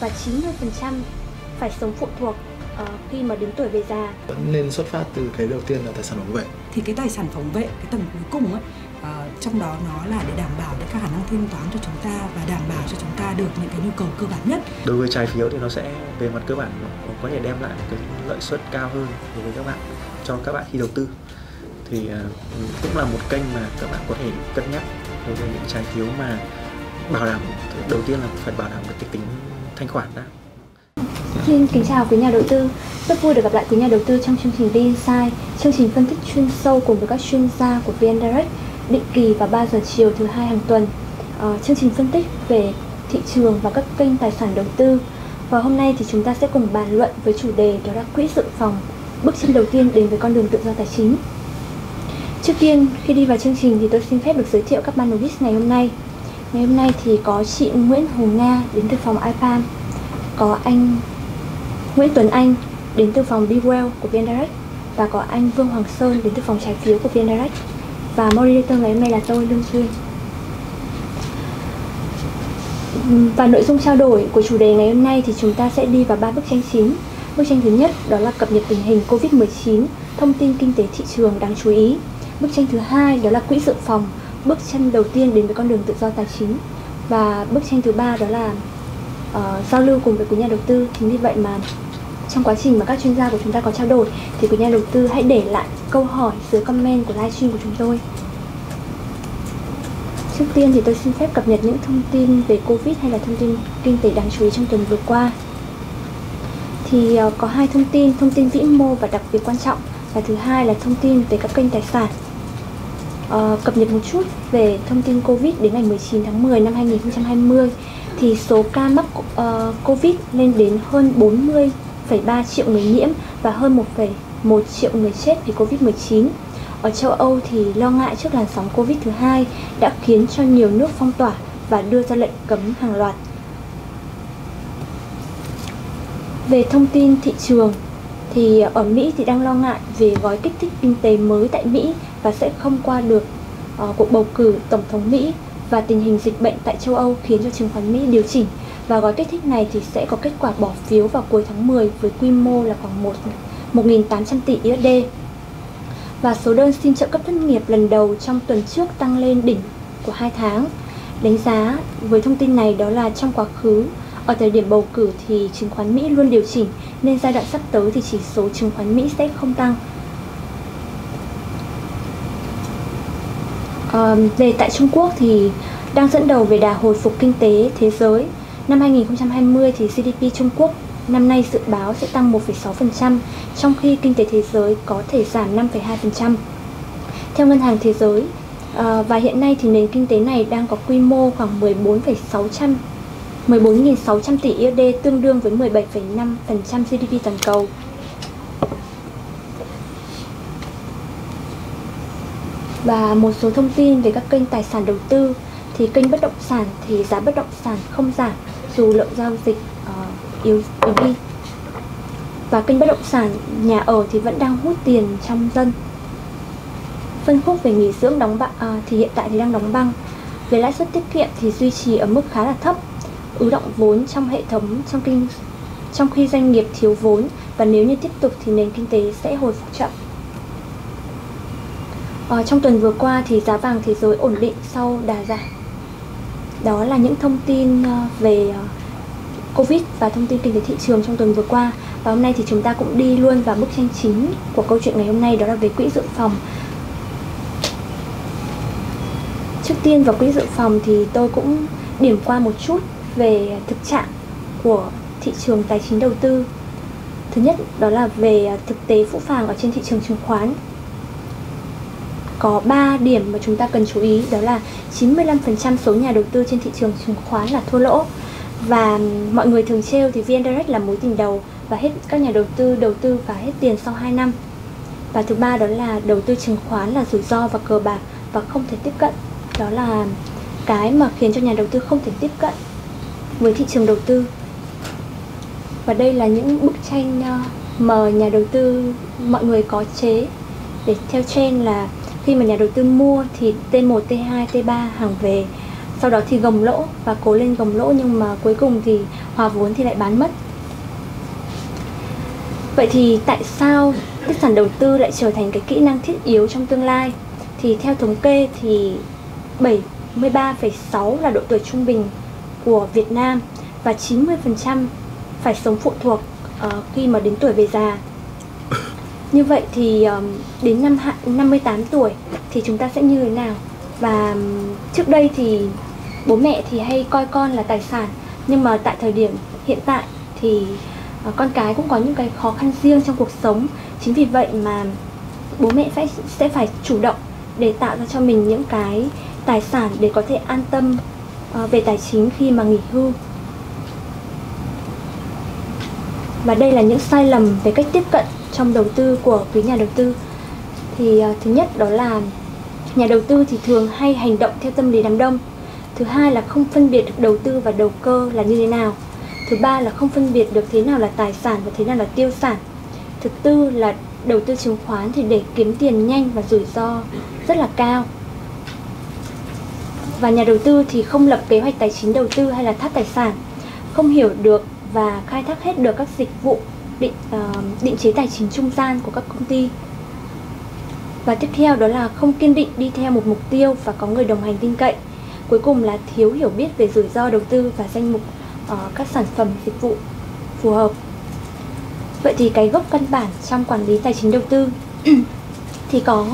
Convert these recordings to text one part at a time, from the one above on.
và 90% phải sống phụ thuộc khi mà đến tuổi về già. Vẫn nên xuất phát từ cái đầu tiên là tài sản phòng vệ. Thì cái tài sản phòng vệ, cái tầng cuối cùng ấy, trong đó nó là để đảm bảo được các khả năng thanh toán cho chúng ta và đảm bảo cho chúng ta được những cái nhu cầu cơ bản nhất. Đối với trái phiếu thì nó sẽ về mặt cơ bản nó có thể đem lại cái lợi suất cao hơn đối với các bạn, cho các bạn khi đầu tư. Thì cũng là một kênh mà các bạn có thể cân nhắc đối với những trái phiếu mà bảo đảm, đầu tiên là phải bảo đảm cái tính thanh khoản đã. Xin kính chào quý nhà đầu tư, rất vui được gặp lại quý nhà đầu tư trong chương trình VINSIDE, chương trình phân tích chuyên sâu cùng với các chuyên gia của VNDirect định kỳ vào 3 giờ chiều thứ hai hàng tuần. Chương trình phân tích về thị trường và các kênh tài sản đầu tư, và hôm nay thì chúng ta sẽ cùng bàn luận với chủ đề đó là quỹ dự phòng, bước chân đầu tiên đến với con đường tự do tài chính. Trước tiên khi đi vào chương trình thì tôi xin phép được giới thiệu các panelist ngày hôm nay. Ngày hôm nay thì có chị Nguyễn Hồ Nga đến từ phòng IPAM, có anh Nguyễn Tuấn Anh đến từ phòng BeWell của VNDirect và có anh Vương Hoàng Sơn đến từ phòng trái phiếu của VNDirect, và moderator ngày hôm nay là tôi, Lương Xuyên. Và nội dung trao đổi của chủ đề ngày hôm nay thì chúng ta sẽ đi vào 3 bức tranh chính. Bức tranh thứ nhất đó là cập nhật tình hình Covid-19, thông tin kinh tế thị trường đáng chú ý. Bức tranh thứ hai đó là quỹ dự phòng, bước chân đầu tiên đến với con đường tự do tài chính. Và bức tranh thứ ba đó là giao lưu cùng với quý nhà đầu tư. Chính vì vậy mà trong quá trình mà các chuyên gia của chúng ta có trao đổi thì quý nhà đầu tư hãy để lại câu hỏi dưới comment của livestream của chúng tôi. Trước tiên thì tôi xin phép cập nhật những thông tin về Covid hay là thông tin kinh tế đáng chú ý trong tuần vừa qua. Thì có hai thông tin vĩ mô và đặc biệt quan trọng, và thứ hai là thông tin về các kênh tài sản. Cập nhật một chút về thông tin Covid đến ngày 19 tháng 10 năm 2020 thì số ca mắc Covid lên đến hơn 40,3 triệu người nhiễm và hơn 1,1 triệu người chết vì Covid-19. Ở châu Âu thì lo ngại trước làn sóng Covid thứ hai đã khiến cho nhiều nước phong tỏa và đưa ra lệnh cấm hàng loạt. Về thông tin thị trường thì ở Mỹ thì đang lo ngại về gói kích thích kinh tế mới tại Mỹ và sẽ không qua được cuộc bầu cử tổng thống Mỹ, và tình hình dịch bệnh tại châu Âu khiến cho chứng khoán Mỹ điều chỉnh, và gói kích thích này thì sẽ có kết quả bỏ phiếu vào cuối tháng 10 với quy mô là khoảng 1.800 tỷ USD. Và số đơn xin trợ cấp thất nghiệp lần đầu trong tuần trước tăng lên đỉnh của 2 tháng. Đánh giá với thông tin này đó là trong quá khứ, ở thời điểm bầu cử thì chứng khoán Mỹ luôn điều chỉnh, nên giai đoạn sắp tới thì chỉ số chứng khoán Mỹ sẽ không tăng. Về tại Trung Quốc thì đang dẫn đầu về đà hồi phục kinh tế thế giới. Năm 2020 thì GDP Trung Quốc năm nay dự báo sẽ tăng 1,6%, trong khi kinh tế thế giới có thể giảm 5,2% theo Ngân hàng Thế giới. Và hiện nay thì nền kinh tế này đang có quy mô khoảng 14.600 tỷ USD, tương đương với 17,5% GDP toàn cầu. Và một số thông tin về các kênh tài sản đầu tư. Thì kênh bất động sản thì giá bất động sản không giảm dù lượng giao dịch yếu đi. Và kênh bất động sản nhà ở thì vẫn đang hút tiền trong dân. Phân khúc về nghỉ dưỡng đóng băng thì hiện tại thì đang đóng băng. Về lãi suất tiết kiệm thì duy trì ở mức khá là thấp. Ứ động vốn trong hệ thống trong khi doanh nghiệp thiếu vốn, và nếu như tiếp tục thì nền kinh tế sẽ hồi phục chậm. Trong tuần vừa qua thì giá vàng thế giới ổn định sau đà giảm. Đó là những thông tin về Covid và thông tin kinh tế thị trường trong tuần vừa qua. Và hôm nay thì chúng ta cũng đi luôn vào bức tranh chính của câu chuyện ngày hôm nay, đó là về quỹ dự phòng. Trước tiên vào quỹ dự phòng thì tôi cũng điểm qua một chút về thực trạng của thị trường tài chính đầu tư. Thứ nhất đó là về thực tế phũ phàng ở trên thị trường chứng khoán. Có 3 điểm mà chúng ta cần chú ý, đó là 95% số nhà đầu tư trên thị trường chứng khoán là thua lỗ. Và mọi người thường trêu thì VNDirect là mối tình đầu và hết các nhà đầu tư và hết tiền sau 2 năm. Và thứ ba đó là đầu tư chứng khoán là rủi ro và cờ bạc và không thể tiếp cận. Đó là cái mà khiến cho nhà đầu tư không thể tiếp cận với thị trường đầu tư. Và đây là những bức tranh mà nhà đầu tư mọi người có chế để theo trend, là khi mà nhà đầu tư mua thì T1, T2, T3 hàng về, sau đó thì gồng lỗ và cố lên gồng lỗ, nhưng mà cuối cùng thì hòa vốn thì lại bán mất. Vậy thì tại sao bất sản đầu tư lại trở thành cái kỹ năng thiết yếu trong tương lai? Thì theo thống kê thì 73,6% là độ tuổi trung bình của Việt Nam và 90% phải sống phụ thuộc khi mà đến tuổi về già. Như vậy thì đến năm 58 tuổi thì chúng ta sẽ như thế nào? Và trước đây thì bố mẹ thì hay coi con là tài sản, nhưng mà tại thời điểm hiện tại thì con cái cũng có những cái khó khăn riêng trong cuộc sống. Chính vì vậy mà bố mẹ sẽ phải chủ động để tạo ra cho mình những cái tài sản để có thể an tâm về tài chính khi mà nghỉ hưu. Và đây là những sai lầm về cách tiếp cận trong đầu tư của quý nhà đầu tư. Thì thứ nhất đó là nhà đầu tư thì thường hay hành động theo tâm lý đám đông. Thứ hai là không phân biệt được đầu tư và đầu cơ là như thế nào. Thứ ba là không phân biệt được thế nào là tài sản và thế nào là tiêu sản. Thứ tư là đầu tư chứng khoán thì để kiếm tiền nhanh và rủi ro rất là cao. Và nhà đầu tư thì không lập kế hoạch tài chính đầu tư hay là tháp tài sản, không hiểu được và khai thác hết được các dịch vụ định chế tài chính trung gian của các công ty. Và tiếp theo đó là không kiên định đi theo một mục tiêu và có người đồng hành tin cậy. Cuối cùng là thiếu hiểu biết về rủi ro đầu tư và danh mục các sản phẩm dịch vụ phù hợp. Vậy thì cái gốc căn bản trong quản lý tài chính đầu tư thì có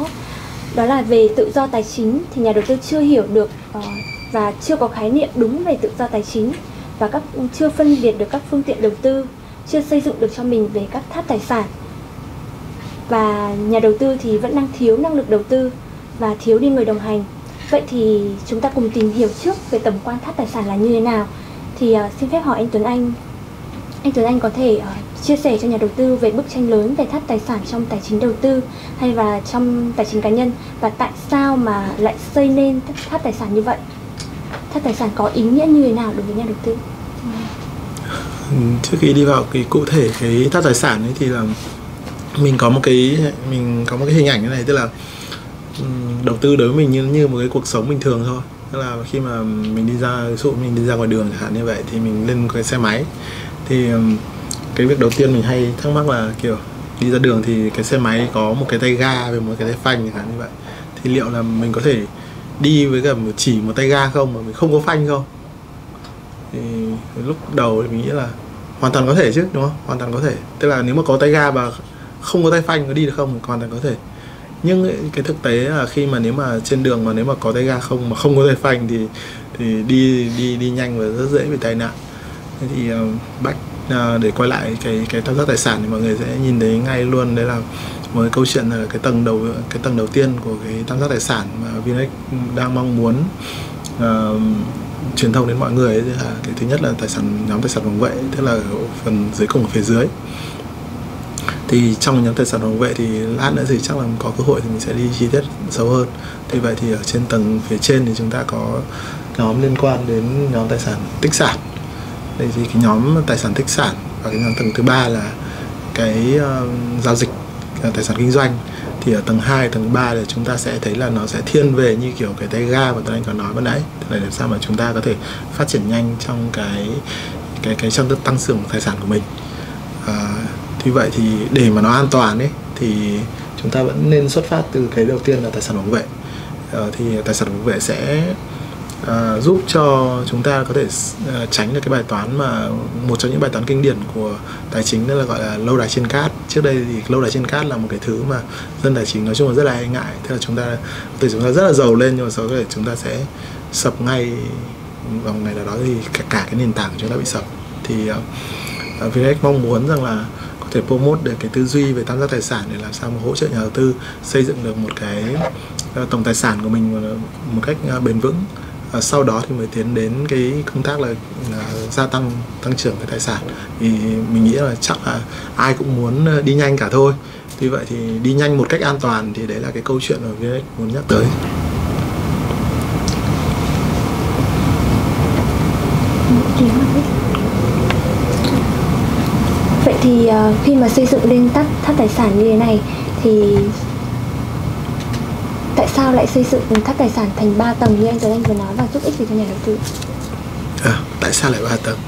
đó là về tự do tài chính thì nhà đầu tư chưa hiểu được và chưa có khái niệm đúng về tự do tài chính và chưa phân biệt được các phương tiện đầu tư, chưa xây dựng được cho mình về các tháp tài sản. Và nhà đầu tư thì vẫn đang thiếu năng lực đầu tư và thiếu đi người đồng hành. Vậy thì chúng ta cùng tìm hiểu trước về tầm quan tháp tài sản là như thế nào. Thì xin phép hỏi anh Tuấn Anh. Anh Tuấn Anh có thể chia sẻ cho nhà đầu tư về bức tranh lớn về tháp tài sản trong tài chính đầu tư hay là trong tài chính cá nhân, và tại sao mà lại xây nên tháp tài sản như vậy? Tháp tài sản có ý nghĩa như thế nào đối với nhà đầu tư? Trước khi đi vào cái cụ thể cái tháp tài sản ấy thì là mình có một cái hình ảnh như này, tức là đầu tư đối với mình như một cái cuộc sống bình thường thôi. Tức là khi mà mình đi ra, ví dụ mình đi ra ngoài đường chẳng hạn như vậy, thì mình lên một cái xe máy, thì cái việc đầu tiên mình hay thắc mắc là kiểu đi ra đường thì cái xe máy có một cái tay ga với một cái tay phanh chẳng hạn như vậy, thì liệu là mình có thể đi với cả chỉ một tay ga không mà mình không có phanh không? Thì lúc đầu thì mình nghĩ là hoàn toàn có thể chứ, đúng không? Hoàn toàn có thể. Tức là nếu mà có tay ga và không có tay phanh có đi được không? Hoàn toàn có thể. Nhưng cái thực tế là khi mà nếu mà trên đường mà nếu mà có tay ga không mà không có tay phanh thì đi nhanh và rất dễ bị tai nạn. Thế thì để quay lại cái tham gia tài sản thì mọi người sẽ nhìn thấy ngay luôn, đấy là một cái câu chuyện là cái tầng đầu tiên của cái tham gia tài sản mà VNDIRECT đang mong muốn truyền thông đến mọi người ấy, là cái thứ nhất là nhóm tài sản phòng vệ, tức là phần dưới cùng ở phía dưới. Thì trong nhóm tài sản phòng vệ thì lát nữa thì chắc là có cơ hội thì mình sẽ đi chi tiết sâu hơn. Thì vậy thì ở trên tầng phía trên thì chúng ta có nhóm liên quan đến nhóm tài sản tích sản. Đây thì cái nhóm tài sản tích sản, và cái nhóm tầng thứ ba là cái giao dịch tài sản kinh doanh. Thì ở tầng 2, tầng 3 thì chúng ta sẽ thấy là nó sẽ thiên về như kiểu cái tay ga mà tôi còn nói ban nãy. Để làm sao mà chúng ta có thể phát triển nhanh trong cái trong tăng trưởng tài sản của mình. Thì vậy thì để mà nó an toàn ấy thì chúng ta vẫn nên xuất phát từ cái đầu tiên là tài sản bảo vệ. Thì tài sản bảo vệ sẽ giúp cho chúng ta có thể tránh được cái bài toán mà một trong những bài toán kinh điển của tài chính, đó là gọi là lâu đài trên cát. Trước đây thì lâu đài trên cát là một cái thứ mà dân tài chính nói chung là rất là hay ngại. Thế là chúng ta rất là giàu lên, nhưng mà sau đó chúng ta sẽ sập ngay vào ngày nào đó thì cả cái nền tảng của chúng ta bị sập. Thì VNDIRECT mong muốn rằng là có thể promote được cái tư duy về tham gia tài sản để làm sao mà hỗ trợ nhà đầu tư xây dựng được một cái tổng tài sản của mình một cách bền vững. Sau đó thì mới tiến đến cái công tác là gia tăng tăng trưởng cái tài sản. Thì mình nghĩ là chắc là ai cũng muốn đi nhanh cả thôi. Tuy vậy thì đi nhanh một cách an toàn thì đấy là cái câu chuyện mà VNDIRECT muốn nhắc tới. Vậy thì khi mà xây dựng lên tháp tài sản như thế này thì tại sao lại xây dựng các tài sản thành 3 tầng như anh Tuấn Anh vừa nói và giúp ích gì cho nhà đầu tư? Tại sao lại 3 tầng?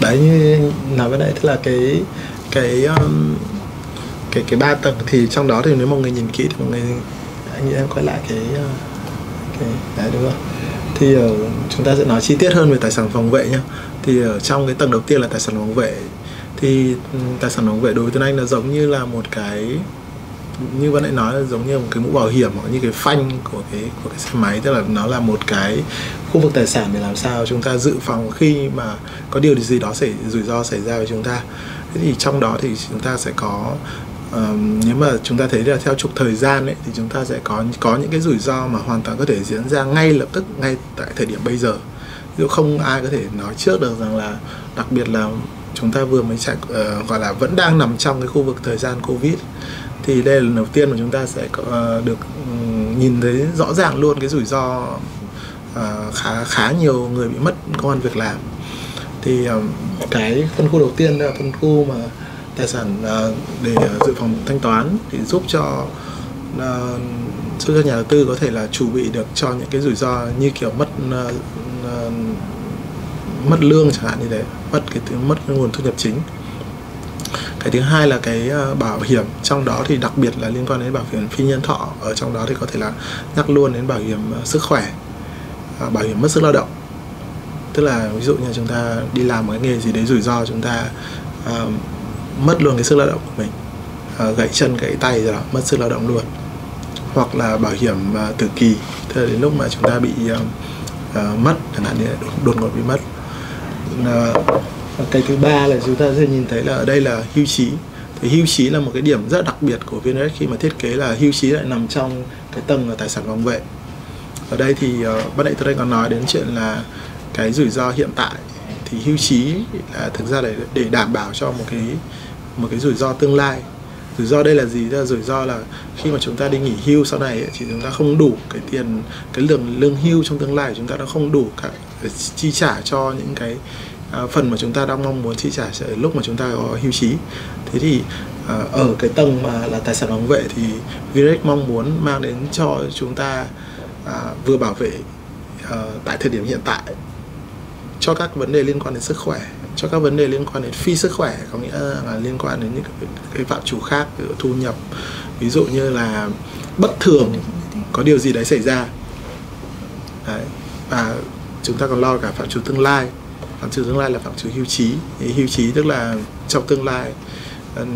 Đấy, như nói với đấy, tức là cái 3 tầng thì trong đó thì nếu mọi người nhìn kỹ thì mọi người, anh nghĩ em quay lại cái đấy đúng không? Thì chúng ta sẽ nói chi tiết hơn về tài sản phòng vệ nhá. Thì ở trong cái tầng đầu tiên là tài sản phòng vệ, thì tài sản phòng vệ đối với Tuấn Anh nó giống như là một cái, như bạn nãy nói, là giống như một cái mũ bảo hiểm hoặc như cái phanh của cái xe máy, tức là nó là một cái khu vực tài sản để làm sao chúng ta dự phòng khi mà có điều gì đó rủi ro xảy ra với chúng ta. Thế thì trong đó thì chúng ta sẽ có, nếu mà chúng ta thấy là theo trục thời gian ấy, thì chúng ta sẽ có những cái rủi ro mà hoàn toàn có thể diễn ra ngay lập tức, ngay tại thời điểm bây giờ. Nếu không ai có thể nói trước được rằng là, đặc biệt là chúng ta vừa mới chạy, gọi là vẫn đang nằm trong cái khu vực thời gian Covid, thì đây là lần đầu tiên mà chúng ta sẽ được nhìn thấy rõ ràng luôn cái rủi ro, khá nhiều người bị mất công ăn việc làm. Thì cái phân khu đầu tiên là phân khu mà tài sản để dự phòng thanh toán, thì giúp cho nhà đầu tư có thể là chuẩn bị được cho những cái rủi ro như kiểu mất lương chẳng hạn như thế, mất cái nguồn thu nhập chính. Cái thứ hai là cái bảo hiểm, trong đó thì đặc biệt là liên quan đến bảo hiểm phi nhân thọ, ở trong đó thì có thể là nhắc luôn đến bảo hiểm sức khỏe, bảo hiểm mất sức lao động, tức là ví dụ như chúng ta đi làm một cái nghề gì đấy rủi ro, chúng ta mất luôn cái sức lao động của mình, gãy chân gãy tay rồi đó, mất sức lao động luôn. Hoặc là bảo hiểm tử kỳ, tức là đến lúc mà chúng ta bị mất chẳng hạn như đột ngột bị mất. Cái thứ ba là chúng ta sẽ nhìn thấy là ở đây là hưu trí. Thì hưu trí là một cái điểm rất đặc biệt của VNDIRECT khi mà thiết kế, là hưu trí lại nằm trong cái tầng là tài sản phòng vệ. Ở đây thì ban nãy tôi đang còn nói đến chuyện là cái rủi ro hiện tại, thì hưu trí là thực ra để đảm bảo cho một cái rủi ro tương lai. Rủi ro đây là gì? Là rủi ro là khi mà chúng ta đi nghỉ hưu sau này ấy, thì chúng ta không đủ cái lương hưu trong tương lai của chúng ta, nó không đủ cả chi trả cho những cái phần mà chúng ta đang mong muốn chi trả lúc mà chúng ta có hưu trí. Thế thì ở cái tầng mà là tài sản phòng vệ thì VNDIRECT mong muốn mang đến cho chúng ta vừa bảo vệ tại thời điểm hiện tại cho các vấn đề liên quan đến sức khỏe, cho các vấn đề liên quan đến phi sức khỏe, có nghĩa là liên quan đến những cái phạm trù khác, thu nhập, ví dụ như là bất thường, có điều gì đấy xảy ra đấy. Và chúng ta còn lo cả phạm trù tương lai. Phạm trù tương lai là phạm trù hưu trí. Hưu trí tức là trong tương lai.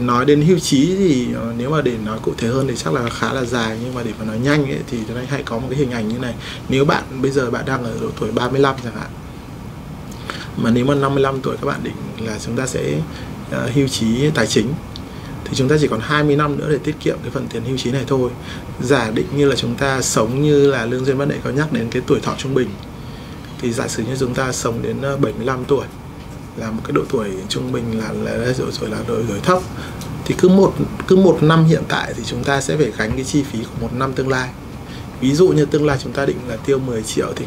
Nói đến hưu trí thì nếu mà để nói cụ thể hơn thì chắc là khá là dài, nhưng mà để mà nói nhanh ấy, thì chúng ta hãy có một cái hình ảnh như này. Nếu bây giờ bạn đang ở độ tuổi 35 chẳng hạn, mà nếu mà 55 tuổi các bạn định là chúng ta sẽ hưu trí tài chính, thì chúng ta chỉ còn 20 năm nữa để tiết kiệm cái phần tiền hưu trí này thôi. Giả định như là chúng ta sống như là Lương Xuyên ban nãy có nhắc đến cái tuổi thọ trung bình, thì giả sử như chúng ta sống đến 75 tuổi là một cái độ tuổi trung bình, là độ tuổi thấp, thì cứ một năm hiện tại thì chúng ta sẽ phải gánh cái chi phí của một năm tương lai. Ví dụ như tương lai chúng ta định là tiêu 10 triệu thì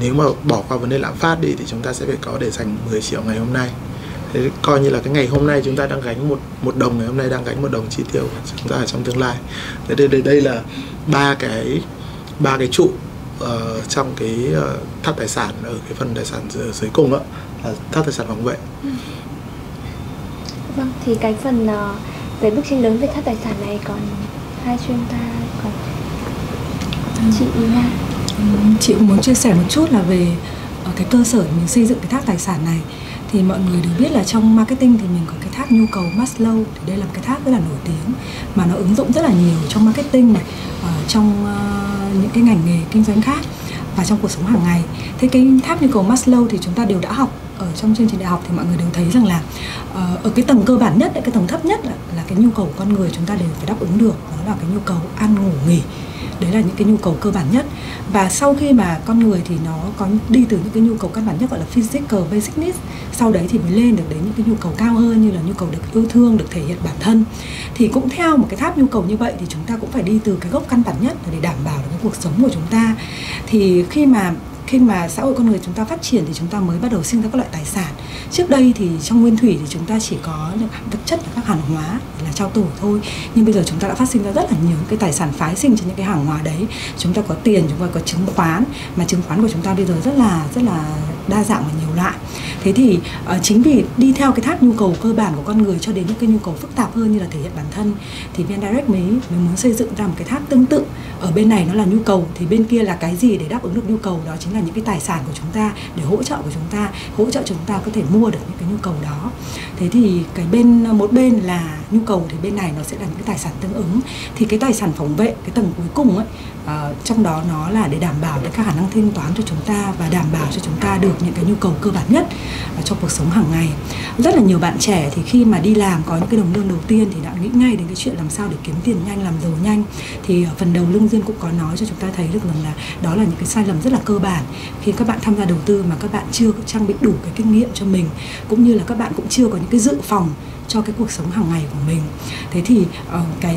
nếu mà bỏ qua vấn đề lạm phát đi thì chúng ta sẽ phải có để dành 10 triệu ngày hôm nay. Thế coi như là cái ngày hôm nay chúng ta đang gánh một đồng, ngày hôm nay đang gánh một đồng chi tiêu của chúng ta ở trong tương lai. Thế đây là ba cái trụ trong cái tháp tài sản ở cái phần tài sản dưới cùng đó, là tháp tài sản phòng vệ. Vâng, thì cái phần về bức tranh lớn về tháp tài sản này còn hai chuyên gia, còn chị Nga. Chị cũng muốn chia sẻ một chút là về cái cơ sở mình xây dựng cái tháp tài sản này. Thì mọi người đều biết là trong marketing thì mình có cái tháp nhu cầu Maslow, thì đây là một cái tháp rất là nổi tiếng mà nó ứng dụng rất là nhiều trong marketing này, trong những cái ngành nghề kinh doanh khác và trong cuộc sống hàng ngày. Thế cái tháp nhu cầu Maslow thì chúng ta đều đã học ở trong chương trình đại học, thì mọi người đều thấy rằng là ở cái tầng cơ bản nhất, cái tầng thấp nhất là cái nhu cầu của con người chúng ta đều phải đáp ứng được, đó là cái nhu cầu ăn ngủ nghỉ. Đấy là những cái nhu cầu cơ bản nhất. Và sau khi mà con người thì nó có đi từ những cái nhu cầu căn bản nhất gọi là physical basic needs, sau đấy thì mới lên được đến những cái nhu cầu cao hơn như là nhu cầu được yêu thương, được thể hiện bản thân. Thì cũng theo một cái tháp nhu cầu như vậy thì chúng ta cũng phải đi từ cái gốc căn bản nhất để đảm bảo được cái cuộc sống của chúng ta. Thì khi mà xã hội con người chúng ta phát triển thì chúng ta mới bắt đầu sinh ra các loại tài sản. Trước đây thì trong nguyên thủy thì chúng ta chỉ có được vật chất và các hàng hóa là là trao đổi thôi. Nhưng bây giờ chúng ta đã phát sinh ra rất là nhiều cái tài sản phái sinh trên những cái hàng hóa đấy. Chúng ta có tiền, chúng ta có chứng khoán, mà chứng khoán của chúng ta bây giờ rất là đa dạng và nhiều loại. Thế thì chính vì đi theo cái tháp nhu cầu cơ bản của con người cho đến những cái nhu cầu phức tạp hơn như là thể hiện bản thân, thì VNDirect mới muốn xây dựng ra một cái tháp tương tự. Ở bên này nó là nhu cầu, thì bên kia là cái gì để đáp ứng được nhu cầu đó, chính là những cái tài sản của chúng ta, để hỗ trợ của chúng ta, hỗ trợ chúng ta có thể mua được những cái nhu cầu đó. Thế thì cái bên một bên là nhu cầu, thì bên này nó sẽ là những cái tài sản tương ứng. Thì cái tài sản phòng vệ, cái tầng cuối cùng ấy, trong đó nó là để đảm bảo được các khả năng thanh toán cho chúng ta và đảm bảo cho chúng ta được những cái nhu cầu cơ bản nhất trong cuộc sống hàng ngày. Rất là nhiều bạn trẻ thì khi mà đi làm có những cái đồng lương đầu tiên thì đã nghĩ ngay đến cái chuyện làm sao để kiếm tiền nhanh, làm giàu nhanh. Thì ở phần đầu Lương Xuyên cũng có nói cho chúng ta thấy được rằng là đó là những cái sai lầm rất là cơ bản khi các bạn tham gia đầu tư mà các bạn chưa trang bị đủ cái kinh nghiệm cho mình, cũng như là các bạn cũng chưa có những cái dự phòng cho cái cuộc sống hàng ngày của mình. Thế thì cái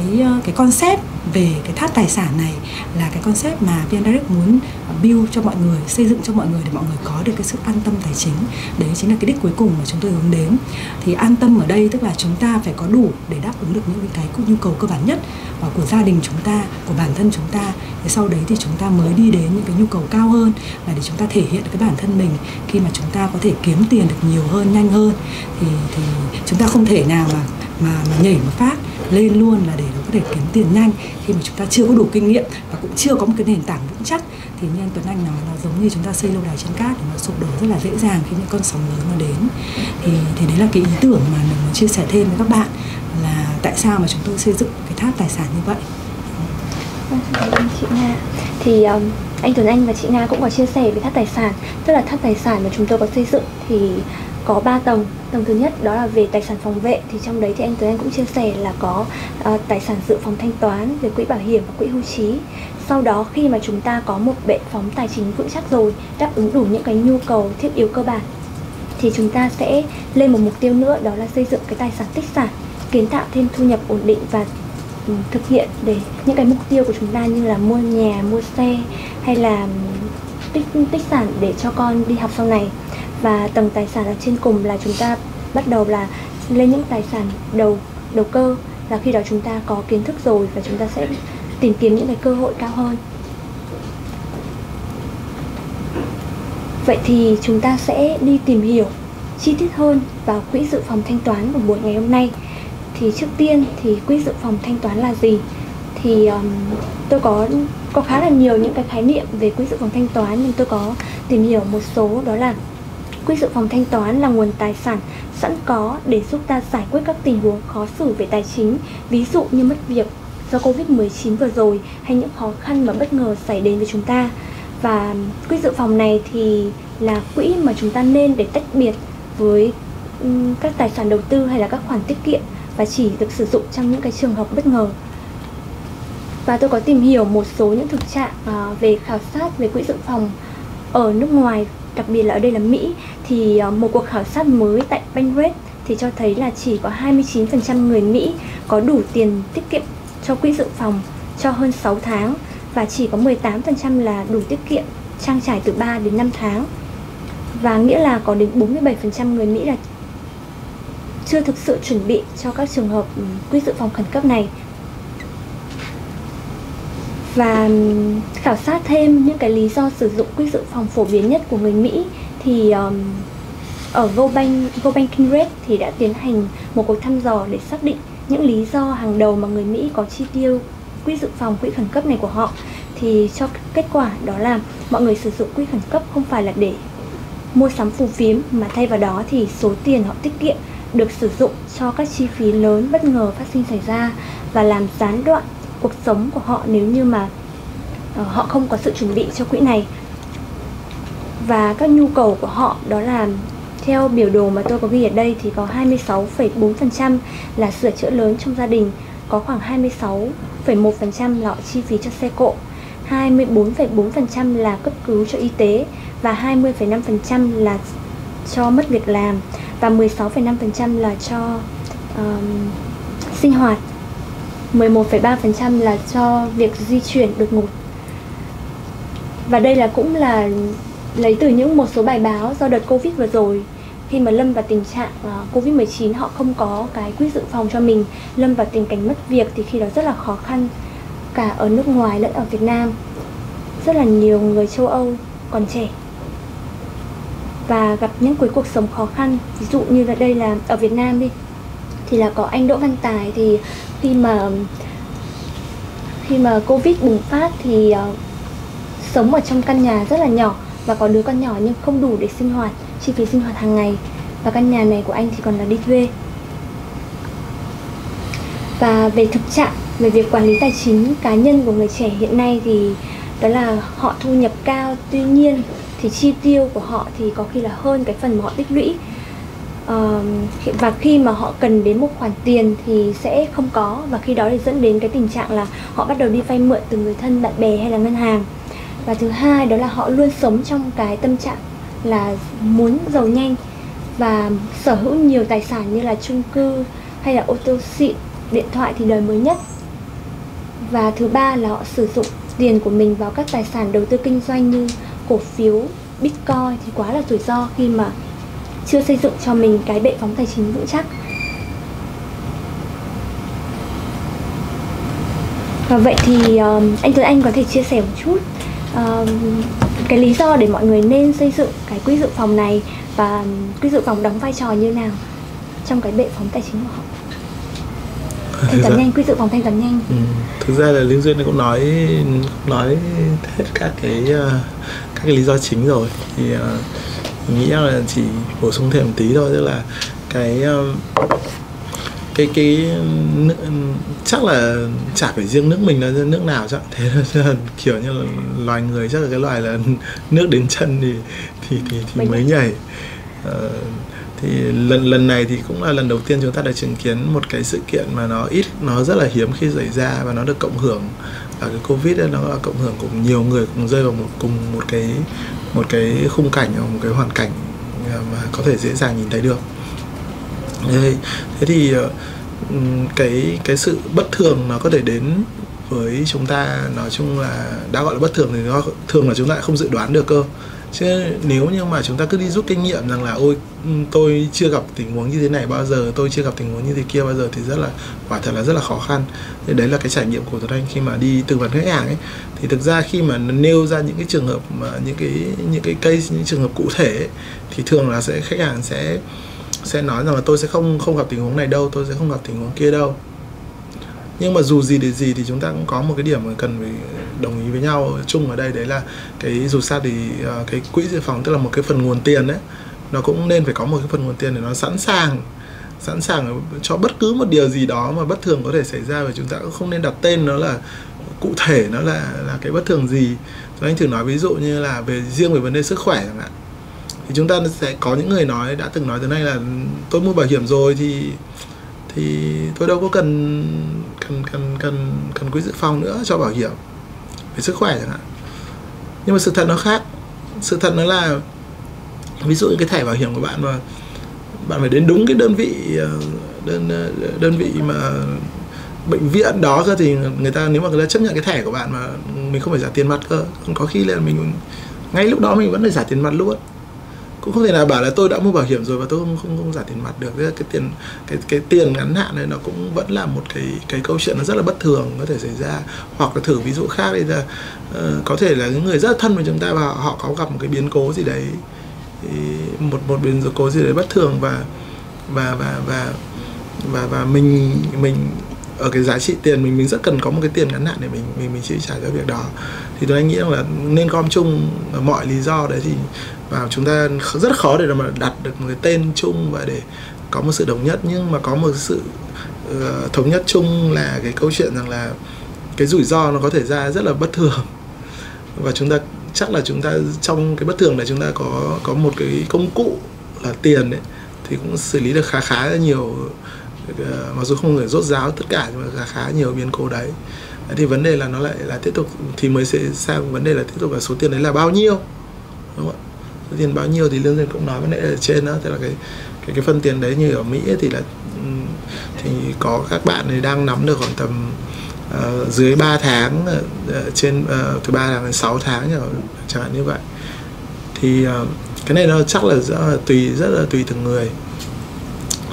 concept về cái tháp tài sản này là cái concept mà VNDirect muốn build cho mọi người, xây dựng cho mọi người để mọi người có được cái sự an tâm tài chính. Đấy chính là cái đích cuối cùng mà chúng tôi hướng đến. Thì an tâm ở đây tức là chúng ta phải có đủ để đáp ứng được những cái nhu cầu cơ bản nhất của gia đình chúng ta, của bản thân chúng ta. Thế sau đấy thì chúng ta mới đi đến những cái nhu cầu cao hơn, là để chúng ta thể hiện cái bản thân mình khi mà chúng ta có thể kiếm tiền được nhiều hơn, nhanh hơn. Thì chúng ta không thể nào mà nhảy một phát lên luôn là để nó có thể kiếm tiền nhanh khi mà chúng ta chưa có đủ kinh nghiệm và cũng chưa có một cái nền tảng vững chắc. Thì như anh Tuấn Anh nói, nó giống như chúng ta xây lâu đài trên cát thì nó sụp đổ rất là dễ dàng khi những con sóng lớn nó đến. Thì đấy là cái ý tưởng mà mình muốn chia sẻ thêm với các bạn, là tại sao mà chúng tôi xây dựng cái tháp tài sản như vậy. Cảm ơn chị Nga. Thì anh Tuấn Anh và chị Nga cũng có chia sẻ về tháp tài sản. Tức là tháp tài sản mà chúng tôi có xây dựng thì có 3 tầng. Tầng thứ nhất đó là về tài sản phòng vệ, thì trong đấy thì anh Tuấn Anh cũng chia sẻ là có tài sản dự phòng thanh toán, về quỹ bảo hiểm và quỹ hưu trí. Sau đó khi mà chúng ta có một bệ phóng tài chính vững chắc rồi, đáp ứng đủ những cái nhu cầu thiết yếu cơ bản, thì chúng ta sẽ lên một mục tiêu nữa, đó là xây dựng cái tài sản tích sản, kiến tạo thêm thu nhập ổn định và thực hiện để những cái mục tiêu của chúng ta như là mua nhà, mua xe hay là tích sản để cho con đi học sau này. Và tầng tài sản ở trên cùng là chúng ta bắt đầu là lên những tài sản đầu cơ, là khi đó chúng ta có kiến thức rồi và chúng ta sẽ tìm kiếm những cái cơ hội cao hơn. Vậy thì chúng ta sẽ đi tìm hiểu chi tiết hơn vào quỹ dự phòng thanh toán của buổi ngày hôm nay. Thì trước tiên thì quỹ dự phòng thanh toán là gì? Thì tôi có khá là nhiều những cái khái niệm về quỹ dự phòng thanh toán, nhưng tôi có tìm hiểu một số, đó là quỹ dự phòng thanh toán là nguồn tài sản sẵn có để giúp ta giải quyết các tình huống khó xử về tài chính, ví dụ như mất việc do Covid-19 vừa rồi hay những khó khăn mà bất ngờ xảy đến với chúng ta. Và quỹ dự phòng này thì là quỹ mà chúng ta nên để tách biệt với các tài sản đầu tư hay là các khoản tiết kiệm, và chỉ được sử dụng trong những cái trường hợp bất ngờ. Và tôi có tìm hiểu một số những thực trạng về khảo sát về quỹ dự phòng ở nước ngoài, đặc biệt là ở đây là Mỹ. Thì một cuộc khảo sát mới tại Bankrate thì cho thấy là chỉ có 29% người Mỹ có đủ tiền tiết kiệm cho quỹ dự phòng cho hơn 6 tháng, và chỉ có 18% là đủ tiết kiệm trang trải từ 3 đến 5 tháng. Và nghĩa là có đến 47% người Mỹ là chưa thực sự chuẩn bị cho các trường hợp quỹ dự phòng khẩn cấp này. Và khảo sát thêm những cái lý do sử dụng quỹ dự phòng phổ biến nhất của người Mỹ, thì ở GoBanking Rate thì đã tiến hành một cuộc thăm dò để xác định những lý do hàng đầu mà người Mỹ có chi tiêu quỹ dự phòng, quỹ khẩn cấp này của họ. Thì cho kết quả đó là mọi người sử dụng quỹ khẩn cấp không phải là để mua sắm phù phiếm, mà thay vào đó thì số tiền họ tiết kiệm được sử dụng cho các chi phí lớn bất ngờ phát sinh xảy ra và làm gián đoạn cuộc sống của họ nếu như mà họ không có sự chuẩn bị cho quỹ này. Và các nhu cầu của họ, đó là theo biểu đồ mà tôi có ghi ở đây, thì có 26,4% là sửa chữa lớn trong gia đình, có khoảng 26,1% là chi phí cho xe cộ, 24,4% là cấp cứu cho y tế, và 20,5% là cho mất việc làm, và 16,5% là cho sinh hoạt, 11,3% là cho việc di chuyển đột ngột. Và đây là cũng là lấy từ một số bài báo do đợt Covid vừa rồi, khi mà lâm vào tình trạng Covid-19 họ không có cái quỹ dự phòng cho mình, lâm vào tình cảnh mất việc thì khi đó rất là khó khăn, cả ở nước ngoài lẫn ở Việt Nam. Rất là nhiều người châu Âu còn trẻ và gặp những cuộc sống khó khăn. Ví dụ như là đây là ở Việt Nam đi, thì là có anh Đỗ Văn Tài, thì khi mà Covid bùng phát thì sống ở trong căn nhà rất là nhỏ và có đứa con nhỏ nhưng không đủ để sinh hoạt, chi phí sinh hoạt hàng ngày, và căn nhà này của anh thì còn là đi thuê. Và về thực trạng về việc quản lý tài chính cá nhân của người trẻ hiện nay thì đó là họ thu nhập cao, tuy nhiên thì chi tiêu của họ thì có khi là hơn cái phần mà họ tích lũy, và khi mà họ cần đến một khoản tiền thì sẽ không có, và khi đó thì dẫn đến cái tình trạng là họ bắt đầu đi vay mượn từ người thân, bạn bè hay là ngân hàng. Và thứ hai đó là họ luôn sống trong cái tâm trạng là muốn giàu nhanh và sở hữu nhiều tài sản như là chung cư hay là ô tô xịn, điện thoại thì đời mới nhất. Và thứ ba là họ sử dụng tiền của mình vào các tài sản đầu tư kinh doanh như cổ phiếu, bitcoin thì quá là rủi ro khi mà chưa xây dựng cho mình cái bệ phóng tài chính vững chắc. Và vậy thì anh Tuấn Anh có thể chia sẻ một chút cái lý do để mọi người nên xây dựng cái quỹ dự phòng này, và quỹ dự phòng đóng vai trò như nào trong cái bệ phóng tài chính của họ? Thanh toán nhanh, quỹ dự phòng thanh toán nhanh. Thực ra là Lương Xuyên cũng nói hết các cái lý do chính rồi, thì mình nghĩ là chỉ bổ sung thêm một tí thôi, tức là cái chắc là chả phải riêng nước mình, là nước nào chẳng thế, là kiểu như là loài người chắc là cái loài là nước đến chân thì mới nhảy. Thì lần này thì cũng là lần đầu tiên chúng ta được chứng kiến một cái sự kiện mà nó rất là hiếm khi xảy ra, và nó được cộng hưởng ở cái Covid ấy, nó là cộng hưởng của nhiều người cùng rơi vào một cái khung cảnh, một cái hoàn cảnh mà có thể dễ dàng nhìn thấy được. Thế thì cái sự bất thường nó có thể đến với chúng ta, nói chung là đã gọi là bất thường thì nó thường là chúng ta không dự đoán được cơ. Chứ nếu như mà chúng ta cứ đi rút kinh nghiệm rằng là ôi tôi chưa gặp tình huống như thế này bao giờ, tôi chưa gặp tình huống như thế kia bao giờ, thì quả thật là rất là khó khăn. Thì đấy là cái trải nghiệm của Tuấn Anh khi mà đi tư vấn khách hàng ấy. Thì thực ra khi mà nêu ra những cái trường hợp mà những cái case, những trường hợp cụ thể ấy, thì thường là khách hàng sẽ nói rằng là tôi sẽ không gặp tình huống này đâu, tôi sẽ không gặp tình huống kia đâu. Nhưng mà dù gì để gì thì chúng ta cũng có một cái điểm mà cần phải đồng ý với nhau chung ở đây, đấy là cái dù sao thì cái quỹ dự phòng, tức là một cái phần nguồn tiền đấy, nó cũng nên phải có một cái phần nguồn tiền để nó sẵn sàng cho bất cứ một điều gì đó mà bất thường có thể xảy ra. Và chúng ta cũng không nên đặt tên nó là cụ thể, nó là cái bất thường gì. Tôi anh thử nói ví dụ như là riêng về vấn đề sức khỏe chẳng hạn, thì chúng ta sẽ có những người đã từng nói tới nay là tôi mua bảo hiểm rồi thì tôi đâu có cần quỹ dự phòng nữa cho bảo hiểm về sức khỏe chẳng hạn. Nhưng mà sự thật nó khác, sự thật nó là ví dụ như cái thẻ bảo hiểm của bạn mà bạn phải đến đúng cái đơn vị mà bệnh viện đó cơ, thì người ta nếu mà người ta chấp nhận cái thẻ của bạn mà mình không phải trả tiền mặt cơ, có khi là mình ngay lúc đó mình vẫn phải trả tiền mặt luôn. Cũng không thể nào bảo là tôi đã mua bảo hiểm rồi và tôi không trả tiền mặt được. Thế là cái tiền ngắn hạn này nó cũng vẫn là một cái câu chuyện nó rất là bất thường có thể xảy ra. Hoặc là thử ví dụ khác đây là có thể là những người rất là thân với chúng ta và họ có gặp một cái biến cố gì đấy, một biến cố gì đấy bất thường, và mình ở cái giá trị tiền mình rất cần có một cái tiền ngắn hạn để mình chi trả cho việc đó. Thì tôi nghĩ rằng là nên gom chung mọi lý do đấy, thì và chúng ta rất khó để mà đặt được một cái tên chung và để có một sự đồng nhất. Nhưng mà có một sự thống nhất chung là cái câu chuyện rằng là cái rủi ro nó có thể ra rất là bất thường, và chúng ta chắc là chúng ta trong cái bất thường này chúng ta có một cái công cụ là tiền ấy, thì cũng xử lý được khá là nhiều, mặc dù không phải rốt ráo tất cả nhưng mà khá nhiều biến cố đấy. Thì vấn đề là nó lại là tiếp tục thì mới sẽ sang vấn đề là tiếp tục là số tiền đấy là bao nhiêu, đúng không ạ? Số tiền bao nhiêu thì Lương Xuyên cũng nói vấn đề ở trên đó, tức là cái phân tiền đấy như ở Mỹ ấy, thì có các bạn thì đang nắm được khoảng tầm dưới 3 tháng, trên từ 3 tháng đến 6 tháng chẳng hạn như vậy. Thì cái này nó chắc là rất là tùy từng người.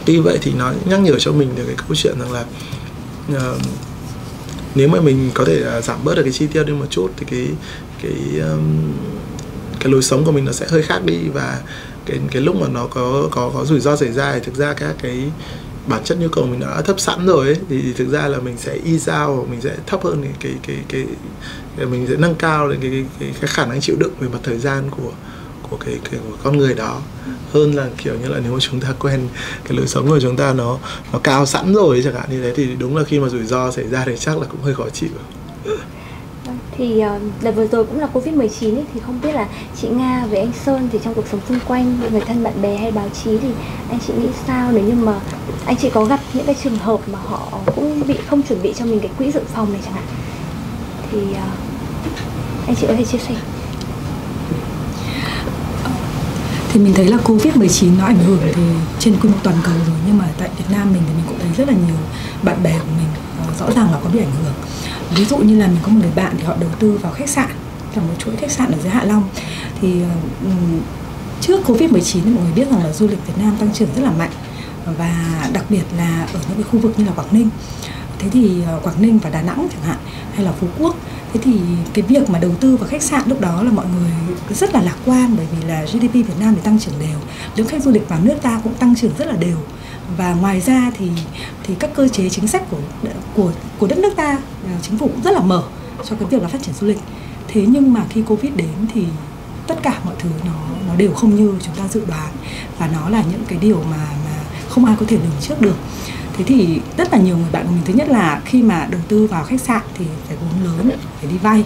Tuy vậy thì nó nhắc nhở cho mình được cái câu chuyện rằng là nếu mà mình có thể giảm bớt được cái chi tiêu đi một chút thì cái lối sống của mình nó sẽ hơi khác đi, và cái lúc mà nó có rủi ro xảy ra thì thực ra các cái bản chất nhu cầu mình đã thấp sẵn rồi ấy, thì thực ra là mình sẽ ease out, mình sẽ thấp hơn cái mình sẽ nâng cao lên cái khả năng chịu đựng về mặt thời gian của con người đó, hơn là kiểu như là nếu mà chúng ta quen cái lối sống của chúng ta nó cao sẵn rồi chẳng hạn như thế, thì đúng là khi mà rủi ro xảy ra thì chắc là cũng hơi khó chịu. Thì đợt vừa rồi cũng là Covid-19 thì không biết là chị Nga với anh Sơn thì trong cuộc sống xung quanh, người thân bạn bè hay báo chí thì anh chị nghĩ sao nếu như mà anh chị có gặp những cái trường hợp mà họ cũng bị không chuẩn bị cho mình cái quỹ dự phòng này chẳng hạn, thì anh chị có thể chia sẻ? Thì mình thấy là Covid-19 nó ảnh hưởng thì trên quy mô toàn cầu rồi, nhưng mà tại Việt Nam mình thì mình cũng thấy rất là nhiều bạn bè của mình rõ ràng là có bị ảnh hưởng. Ví dụ như là mình có một người bạn thì họ đầu tư vào khách sạn, là một chuỗi khách sạn ở dưới Hạ Long. Thì trước Covid-19 thì mọi người biết rằng là du lịch Việt Nam tăng trưởng rất là mạnh, và đặc biệt là ở những cái khu vực như là Quảng Ninh. Thế thì Quảng Ninh và Đà Nẵng chẳng hạn, hay là Phú Quốc. Thế thì cái việc mà đầu tư vào khách sạn lúc đó là mọi người rất là lạc quan, bởi vì là GDP Việt Nam thì tăng trưởng đều, lượng khách du lịch vào nước ta cũng tăng trưởng rất là đều. Và ngoài ra thì các cơ chế chính sách của đất nước ta, chính phủ cũng rất là mở cho cái việc là phát triển du lịch. Thế nhưng mà khi Covid đến thì tất cả mọi thứ nó đều không như chúng ta dự đoán, và nó là những cái điều mà không ai có thể lường trước được. Thế thì rất là nhiều người bạn của mình, thứ nhất là khi mà đầu tư vào khách sạn thì phải vốn lớn, phải đi vay.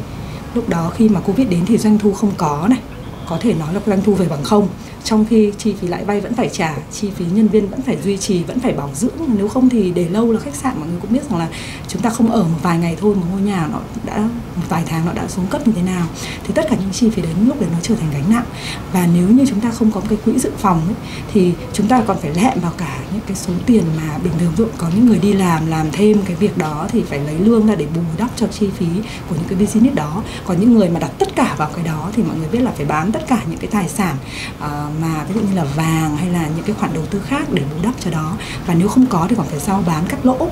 Lúc đó khi mà Covid đến thì doanh thu không có này, có thể nói là doanh thu về bằng không, trong khi chi phí lãi vay vẫn phải trả, chi phí nhân viên vẫn phải duy trì, vẫn phải bảo dưỡng. Nếu không thì để lâu là khách sạn, mọi người cũng biết rằng là chúng ta không ở một vài ngày thôi, một ngôi nhà nó đã một vài tháng nó đã xuống cấp như thế nào. Thì tất cả những chi phí đến lúc đấy nó trở thành gánh nặng, và nếu như chúng ta không có một cái quỹ dự phòng ấy, thì chúng ta còn phải lẹm vào cả những cái số tiền mà bình thường, dụ có những người đi làm thêm cái việc đó thì phải lấy lương ra để bù đắp cho chi phí của những cái business đó. Còn những người mà đặt tất cả vào cái đó thì mọi người biết là phải bán tất cả những cái tài sản mà ví dụ như là vàng hay là những cái khoản đầu tư khác để bù đắp cho đó, và nếu không có thì còn phải giao bán cắt lỗ.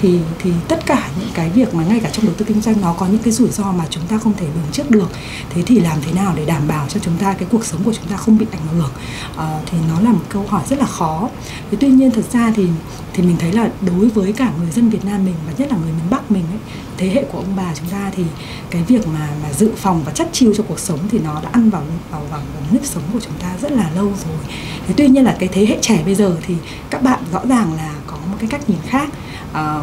Thì tất cả những cái việc mà ngay cả trong đầu tư kinh doanh nó có những cái rủi ro mà chúng ta không thể lường trước được. Thế thì làm thế nào để đảm bảo cho chúng ta cái cuộc sống của chúng ta không bị ảnh hưởng, thì nó là một câu hỏi rất là khó. Thế tuy nhiên thật ra thì mình thấy là đối với cả người dân Việt Nam mình, và nhất là người miền Bắc mình ấy, thế hệ của ông bà chúng ta, thì cái việc mà dự phòng và chắt chiu cho cuộc sống thì nó đã ăn vào nếp sống của chúng ta rất là lâu rồi. Thế tuy nhiên là cái thế hệ trẻ bây giờ thì các bạn rõ ràng là có một cái cách nhìn khác,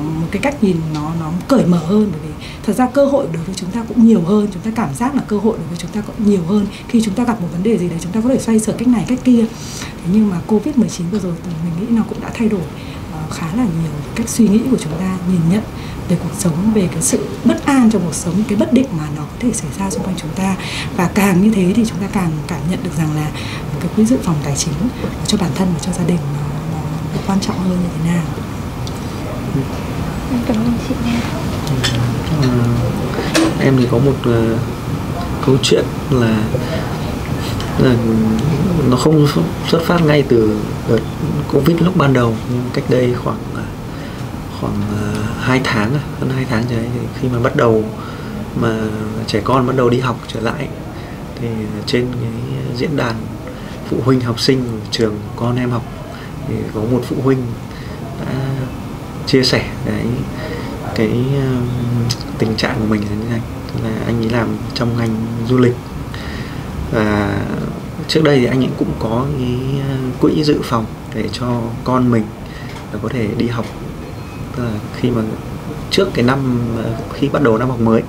một cái cách nhìn nó cởi mở hơn, bởi vì thật ra cơ hội đối với chúng ta cũng nhiều hơn, chúng ta cảm giác là cơ hội đối với chúng ta cũng nhiều hơn. Khi chúng ta gặp một vấn đề gì đấy chúng ta có thể xoay sở cách này cách kia. Thế nhưng mà Covid-19 vừa rồi mình nghĩ nó cũng đã thay đổi khá là nhiều cách suy nghĩ của chúng ta, nhìn nhận về cuộc sống, về cái sự bất an trong cuộc sống, cái bất định mà nó có thể xảy ra xung quanh chúng ta. Và càng như thế thì chúng ta càng cảm nhận được rằng là cái quỹ dự phòng tài chính cho bản thân và cho gia đình nó quan trọng hơn như thế nào. Em cảm ơn chị Nga. Em thì có một câu chuyện là nó không xuất phát ngay từ đợt Covid lúc ban đầu, nhưng cách đây khoảng 2 tháng, hơn 2 tháng rồi, khi mà bắt đầu mà trẻ con bắt đầu đi học trở lại thì trên cái diễn đàn phụ huynh học sinh trường con em học thì có một phụ huynh đã chia sẻ cái tình trạng của mình là như này, là anh ấy làm trong ngành du lịch, và trước đây thì anh ấy cũng có cái quỹ dự phòng để cho con mình là có thể đi học. Tức là khi mà trước cái năm khi bắt đầu năm học mới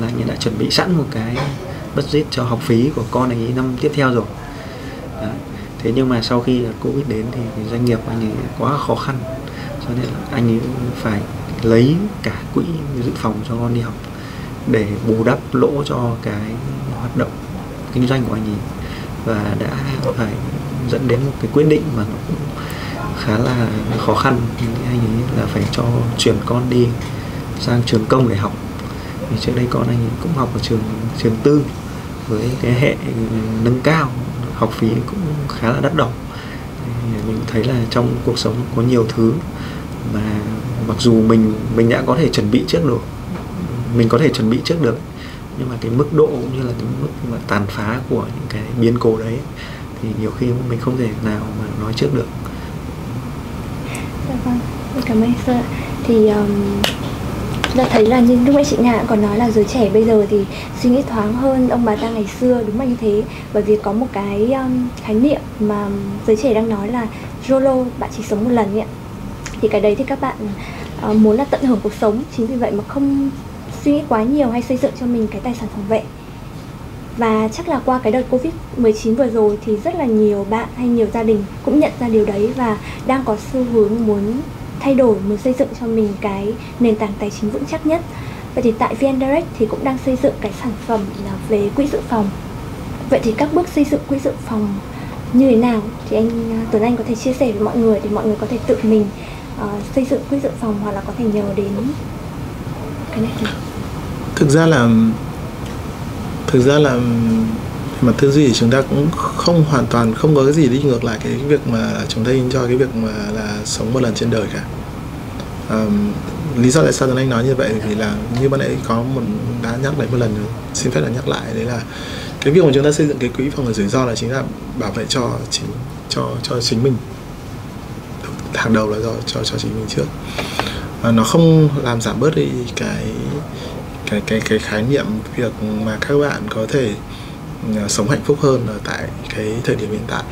là anh ấy đã chuẩn bị sẵn một cái budget cho học phí của con ấy năm tiếp theo rồi. Đấy. Thế nhưng mà sau khi Covid đến thì doanh nghiệp anh ấy quá khó khăn, cho nên là anh ấy phải lấy cả quỹ dự phòng cho con đi học để bù đắp lỗ cho cái hoạt động kinh doanh của anh ấy, và đã phải dẫn đến một cái quyết định mà nó cũng khá là khó khăn. Anh ấy là phải cho chuyển con đi sang trường công để học, vì trước đây con anh ấy cũng học ở trường tư, với cái hệ nâng cao, học phí cũng khá là đắt đỏ. Mình thấy là trong cuộc sống có nhiều thứ mà mặc dù mình đã có thể chuẩn bị trước được, nhưng mà cái mức độ cũng như là cái mức mà tàn phá của những cái biến cố đấy thì nhiều khi mình không thể nào mà nói trước được. Dạ vâng, cảm ơn sir. Thì đã thấy là như lúc nãy chị Nga còn nói là giới trẻ bây giờ thì suy nghĩ thoáng hơn ông bà ta ngày xưa, đúng là như thế. Bởi vì có một cái khái niệm mà giới trẻ đang nói là YOLO, bạn chỉ sống một lần ấy ạ. Thì cái đấy thì các bạn muốn là tận hưởng cuộc sống, chính vì vậy mà không suy nghĩ quá nhiều hay xây dựng cho mình cái tài sản phòng vệ. Và chắc là qua cái đợt Covid-19 vừa rồi thì rất là nhiều bạn hay nhiều gia đình cũng nhận ra điều đấy và đang có xu hướng muốn thay đổi, muốn xây dựng cho mình cái nền tảng tài chính vững chắc nhất. Vậy thì tại VNDirect thì cũng đang xây dựng cái sản phẩm là về quỹ dự phòng. Vậy thì các bước xây dựng quỹ dự phòng như thế nào thì anh Tuấn Anh có thể chia sẻ với mọi người để mọi người có thể tự mình xây dựng quỹ dự phòng hoặc là có thể nhờ đến cái này. Thực ra là mà tư duy chúng ta cũng không hoàn toàn không có cái gì đi ngược lại cái việc mà chúng ta enjoy cái việc mà là sống một lần trên đời cả. Lý do tại sao Tuấn Anh nói như vậy vì là như bạn ấy có một đã nhắc lại một lần rồi, xin phép là nhắc lại, đấy là cái việc mà chúng ta xây dựng cái quỹ phòng ngừa rủi ro là chính là bảo vệ cho chính mình, hàng đầu là cho chính mình trước. Nó không làm giảm bớt đi cái khái niệm việc mà các bạn có thể sống hạnh phúc hơn ở tại cái thời điểm hiện tại,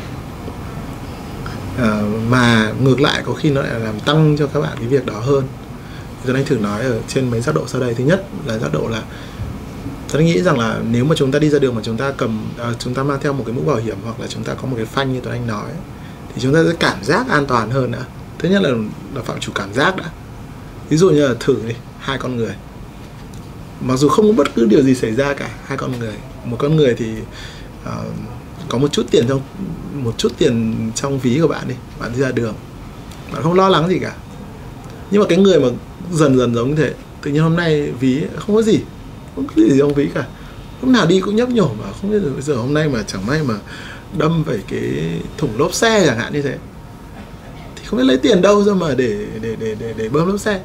mà ngược lại có khi nó lại làm tăng cho các bạn cái việc đó hơn. Tuấn Anh thử nói ở trên mấy giác độ sau đây. Thứ nhất là giác độ là Tuấn Anh nghĩ rằng là nếu mà chúng ta đi ra đường mà chúng ta chúng ta mang theo một cái mũ bảo hiểm hoặc là chúng ta có một cái phanh như Tuấn Anh nói thì chúng ta sẽ cảm giác an toàn hơn nữa. Thứ nhất là phạm chủ cảm giác đã. Ví dụ như là thử đi, hai con người mặc dù không có bất cứ điều gì xảy ra cả, hai con người, một con người thì có một chút tiền trong ví của bạn đi, bạn đi ra đường bạn không lo lắng gì cả, nhưng mà cái người mà dần giống như thế, tự nhiên hôm nay ví không có gì, không có gì trong ví cả, lúc nào đi cũng nhấp nhổ mà không biết bây giờ hôm nay mà chẳng may mà đâm phải cái thủng lốp xe chẳng hạn như thế thì không biết lấy tiền đâu ra mà để bơm lốp xe.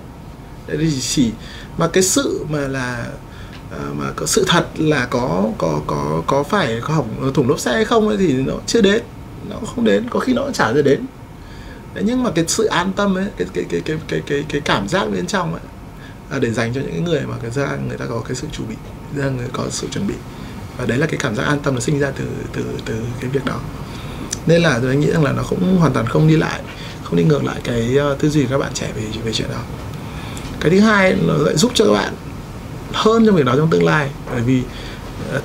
Đấy thì chỉ mà cái sự mà là có sự thật là có phải có hỏng thủng lốp xe hay không ấy thì nó chưa đến, nó không đến, có khi nó cũng chả đến. Đấy, nhưng mà cái sự an tâm ấy, cái cảm giác bên trong ấy là để dành cho những người mà người ta có cái sự chuẩn bị, và đấy là cái cảm giác an tâm nó sinh ra từ cái việc đó. Nên là tôi nghĩ rằng là nó cũng hoàn toàn không đi ngược lại cái tư duy của các bạn trẻ về chuyện đó. Cái thứ hai nó lại giúp cho các bạn hơn trong việc đó trong tương lai, bởi vì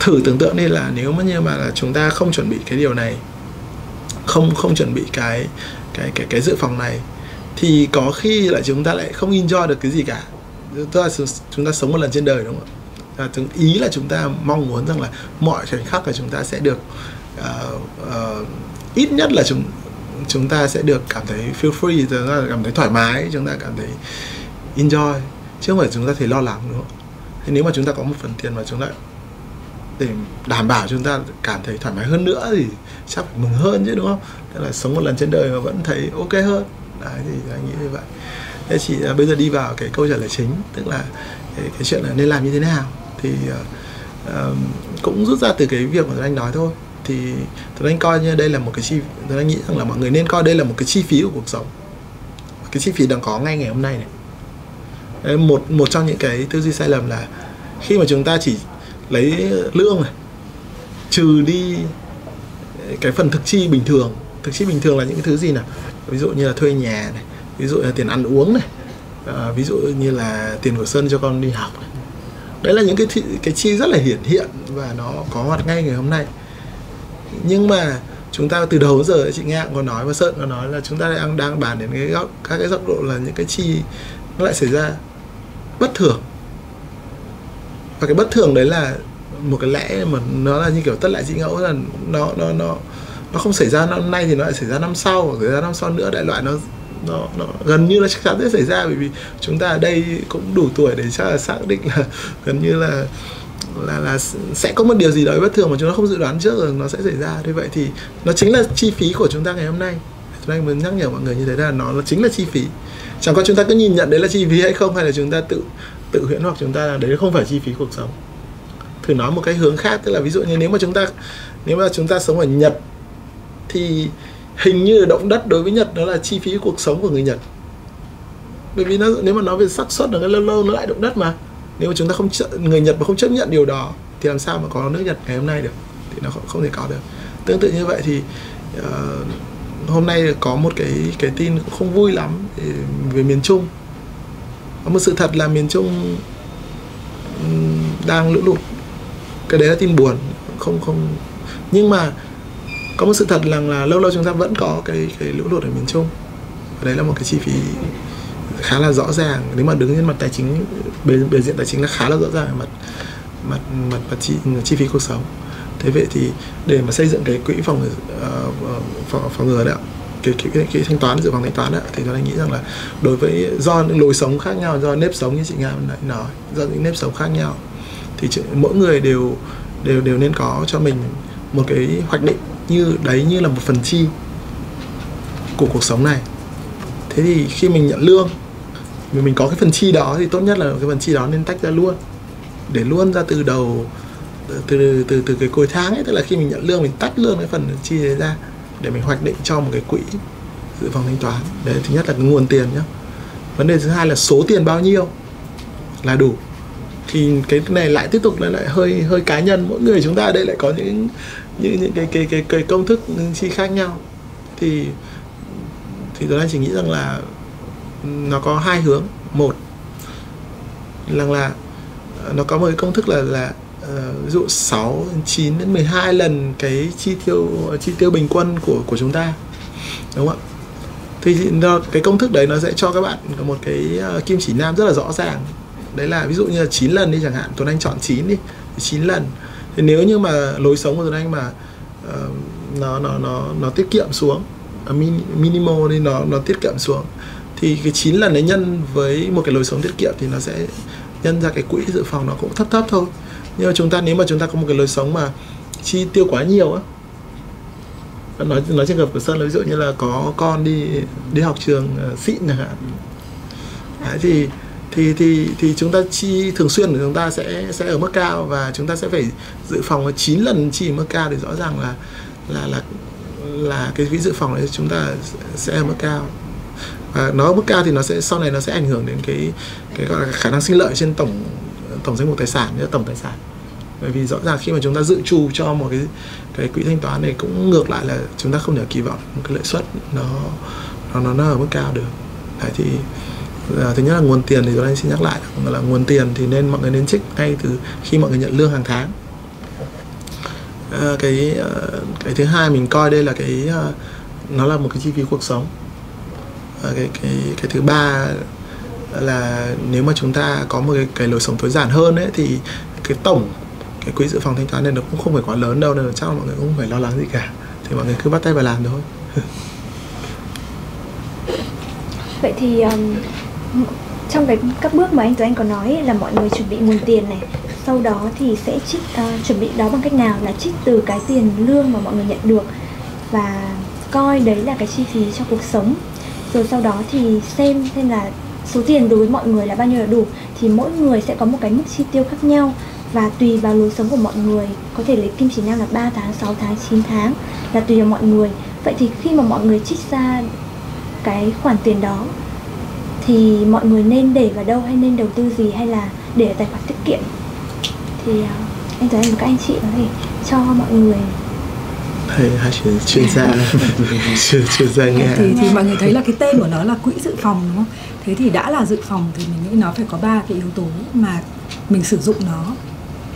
thử tưởng tượng đi là nếu mà là chúng ta không chuẩn bị cái điều này, không chuẩn bị cái dự phòng này thì có khi là chúng ta lại không enjoy được cái gì cả. Chúng ta sống một lần trên đời, đúng không ạ? Ý là chúng ta mong muốn rằng là mọi khoảnh khắc là chúng ta sẽ được ít nhất là chúng ta sẽ được cảm thấy feel free, chúng ta cảm thấy thoải mái, chúng ta cảm thấy enjoy chứ không phải chúng ta thấy lo lắng, đúng không? Thế nếu mà chúng ta có một phần tiền mà chúng ta để đảm bảo chúng ta cảm thấy thoải mái hơn nữa thì chắc phải mừng hơn chứ, đúng không? Tức là sống một lần trên đời mà vẫn thấy ok hơn. Đấy thì anh nghĩ như vậy. Thế chị bây giờ đi vào cái câu trả lời chính, tức là cái chuyện là nên làm như thế nào thì cũng rút ra từ cái việc mà Tuấn Anh nói thôi. Thì Tuấn Anh coi như đây là một cái chi, Tuấn Anh nghĩ rằng là mọi người nên coi đây là một cái chi phí của cuộc sống, cái chi phí đang có ngay ngày hôm nay này. Một trong những cái tư duy sai lầm là khi mà chúng ta chỉ lấy lương này trừ đi cái phần thực chi bình thường. Thực chi bình thường là những cái thứ gì nào? Ví dụ như là thuê nhà này, ví dụ như là tiền ăn uống này, ví dụ như là tiền của Sơn cho con đi học này. Đấy là những cái chi rất là hiển hiện và nó có mặt ngay ngày hôm nay. Nhưng mà chúng ta từ đầu giờ chị Nga cũng có nói và Sơn có nói là chúng ta đang bàn đến các cái góc độ là những cái chi nó lại xảy ra bất thường. Và cái bất thường đấy là một cái lẽ mà nó là như kiểu tất lại dĩ ngẫu, là nó không xảy ra năm nay thì nó lại xảy ra năm sau, xảy ra năm sau nữa, đại loại nó gần như là chắc chắn sẽ xảy ra. Bởi vì chúng ta ở đây cũng đủ tuổi để chắc là xác định là gần như là là sẽ có một điều gì đó bất thường mà chúng ta không dự đoán trước rồi nó sẽ xảy ra. Thế vậy thì nó chính là chi phí của chúng ta ngày hôm nay. Tôi muốn nhắc nhở mọi người như thế là nó chính là chi phí. Chẳng có chúng ta cứ nhìn nhận đấy là chi phí hay không, hay là chúng ta tự huyễn hoặc chúng ta là đấy không phải chi phí cuộc sống. Thử nói một cái hướng khác, tức là ví dụ như nếu mà chúng ta sống ở Nhật thì hình như động đất đối với Nhật đó là chi phí cuộc sống của người Nhật. Bởi vì nếu mà nói về xác suất là lâu lâu nó lại động đất mà. Nếu mà chúng ta không người Nhật mà không chấp nhận điều đó thì làm sao mà có nước Nhật ngày hôm nay được? Thì nó không thể có được. Tương tự như vậy thì hôm nay có một cái tin cũng không vui lắm về miền Trung. Có một sự thật là miền Trung đang lũ lụt. Cái đấy là tin buồn, không. Nhưng mà có một sự thật là lâu lâu chúng ta vẫn có cái lũ lụt ở miền Trung. Và đấy là một cái chi phí khá là rõ ràng. Nếu mà đứng trên mặt tài chính, bề diện tài chính là khá là rõ ràng mặt chi phí cuộc sống. Thế vậy thì để mà xây dựng cái quỹ phòng ngừa đó, cái thanh toán, dự phòng thanh toán đó, thì tôi nghĩ rằng là đối với do những lối sống khác nhau, do nếp sống như chị Nga nói, do những nếp sống khác nhau thì mỗi người đều nên có cho mình một cái hoạch định như là một phần chi của cuộc sống này. Thế thì khi mình nhận lương, mình có cái phần chi đó thì tốt nhất là cái phần chi đó nên tách ra luôn, để luôn ra từ đầu, từ cái cuối tháng ấy, tức là khi mình nhận lương mình tách luôn cái phần chi đấy ra để mình hoạch định cho một cái quỹ dự phòng thanh toán. Đấy, thứ nhất là cái nguồn tiền nhá. Vấn đề thứ hai là số tiền bao nhiêu là đủ. Thì cái này lại tiếp tục lại hơi cá nhân, mỗi người chúng ta ở đây lại có những cái công thức chi khác nhau. Thì tôi đang chỉ nghĩ rằng là nó có hai hướng. Một là nó có một cái công thức là ví dụ 6, 9 đến 12 lần cái chi tiêu bình quân của chúng ta, đúng không ạ? Thì cái công thức đấy nó sẽ cho các bạn một cái kim chỉ nam rất là rõ ràng. Đấy là ví dụ như là 9 lần đi chẳng hạn, Tuấn Anh chọn 9 đi, 9 lần. Thì nếu như mà lối sống của Tuấn Anh mà nó tiết kiệm xuống, minimal đi, nó tiết kiệm xuống, thì cái 9 lần đấy nhân với một cái lối sống tiết kiệm thì nó sẽ nhân ra cái quỹ dự phòng nó cũng thấp thôi. Nhưng mà nếu mà chúng ta có một cái lối sống mà chi tiêu quá nhiều á, nói trường hợp của Sơn là ví dụ như là có con đi học trường xịn chẳng hạn, thì chúng ta chi thường xuyên của chúng ta sẽ ở mức cao, và chúng ta sẽ phải dự phòng 9 lần chi ở mức cao thì rõ ràng là cái quỹ dự phòng đấy chúng ta sẽ ở mức cao. Và nó ở mức cao thì nó sẽ sau này nó sẽ ảnh hưởng đến cái gọi là khả năng sinh lợi trên tổng danh mục tài sản, tổng tài sản. Bởi vì rõ ràng khi mà chúng ta dự trù cho một cái quỹ thanh toán này, cũng ngược lại là chúng ta không thể kỳ vọng một cái lợi suất nó ở mức cao được. Đấy thì thứ nhất là nguồn tiền, thì tôi xin nhắc lại là nguồn tiền thì mọi người nên trích ngay từ khi mọi người nhận lương hàng tháng. Cái thứ hai mình coi đây là nó là một cái chi phí cuộc sống. Cái thứ ba là nếu mà chúng ta có một cái lối sống tối giản hơn ấy, thì cái quỹ dự phòng thanh toán này nó cũng không phải quá lớn đâu, nên là chắc là mọi người cũng không phải lo lắng gì cả. Thì mọi người cứ bắt tay vào làm thôi. Vậy thì trong các bước mà anh Tuấn Anh có nói là mọi người chuẩn bị nguồn tiền này, sau đó thì sẽ trích, chuẩn bị đó bằng cách nào? Là trích từ cái tiền lương mà mọi người nhận được và coi đấy là cái chi phí cho cuộc sống. Rồi sau đó thì xem là số tiền đối với mọi người là bao nhiêu là đủ, thì mỗi người sẽ có một cái mức chi tiêu khác nhau và tùy vào lối sống của mọi người, có thể lấy kim chỉ nam là 3 tháng, 6 tháng, 9 tháng là tùy vào mọi người. Vậy thì khi mà mọi người trích ra cái khoản tiền đó thì mọi người nên để vào đâu, hay nên đầu tư gì, hay là để ở tài khoản tiết kiệm? Thì anh Tuấn Anh và các anh chị có thể cho mọi người chuyên gia nghe. Thì mọi người thấy là cái tên của nó là quỹ dự phòng, đúng không? Thế thì đã là dự phòng thì mình nghĩ nó phải có 3 cái yếu tố mà mình sử dụng nó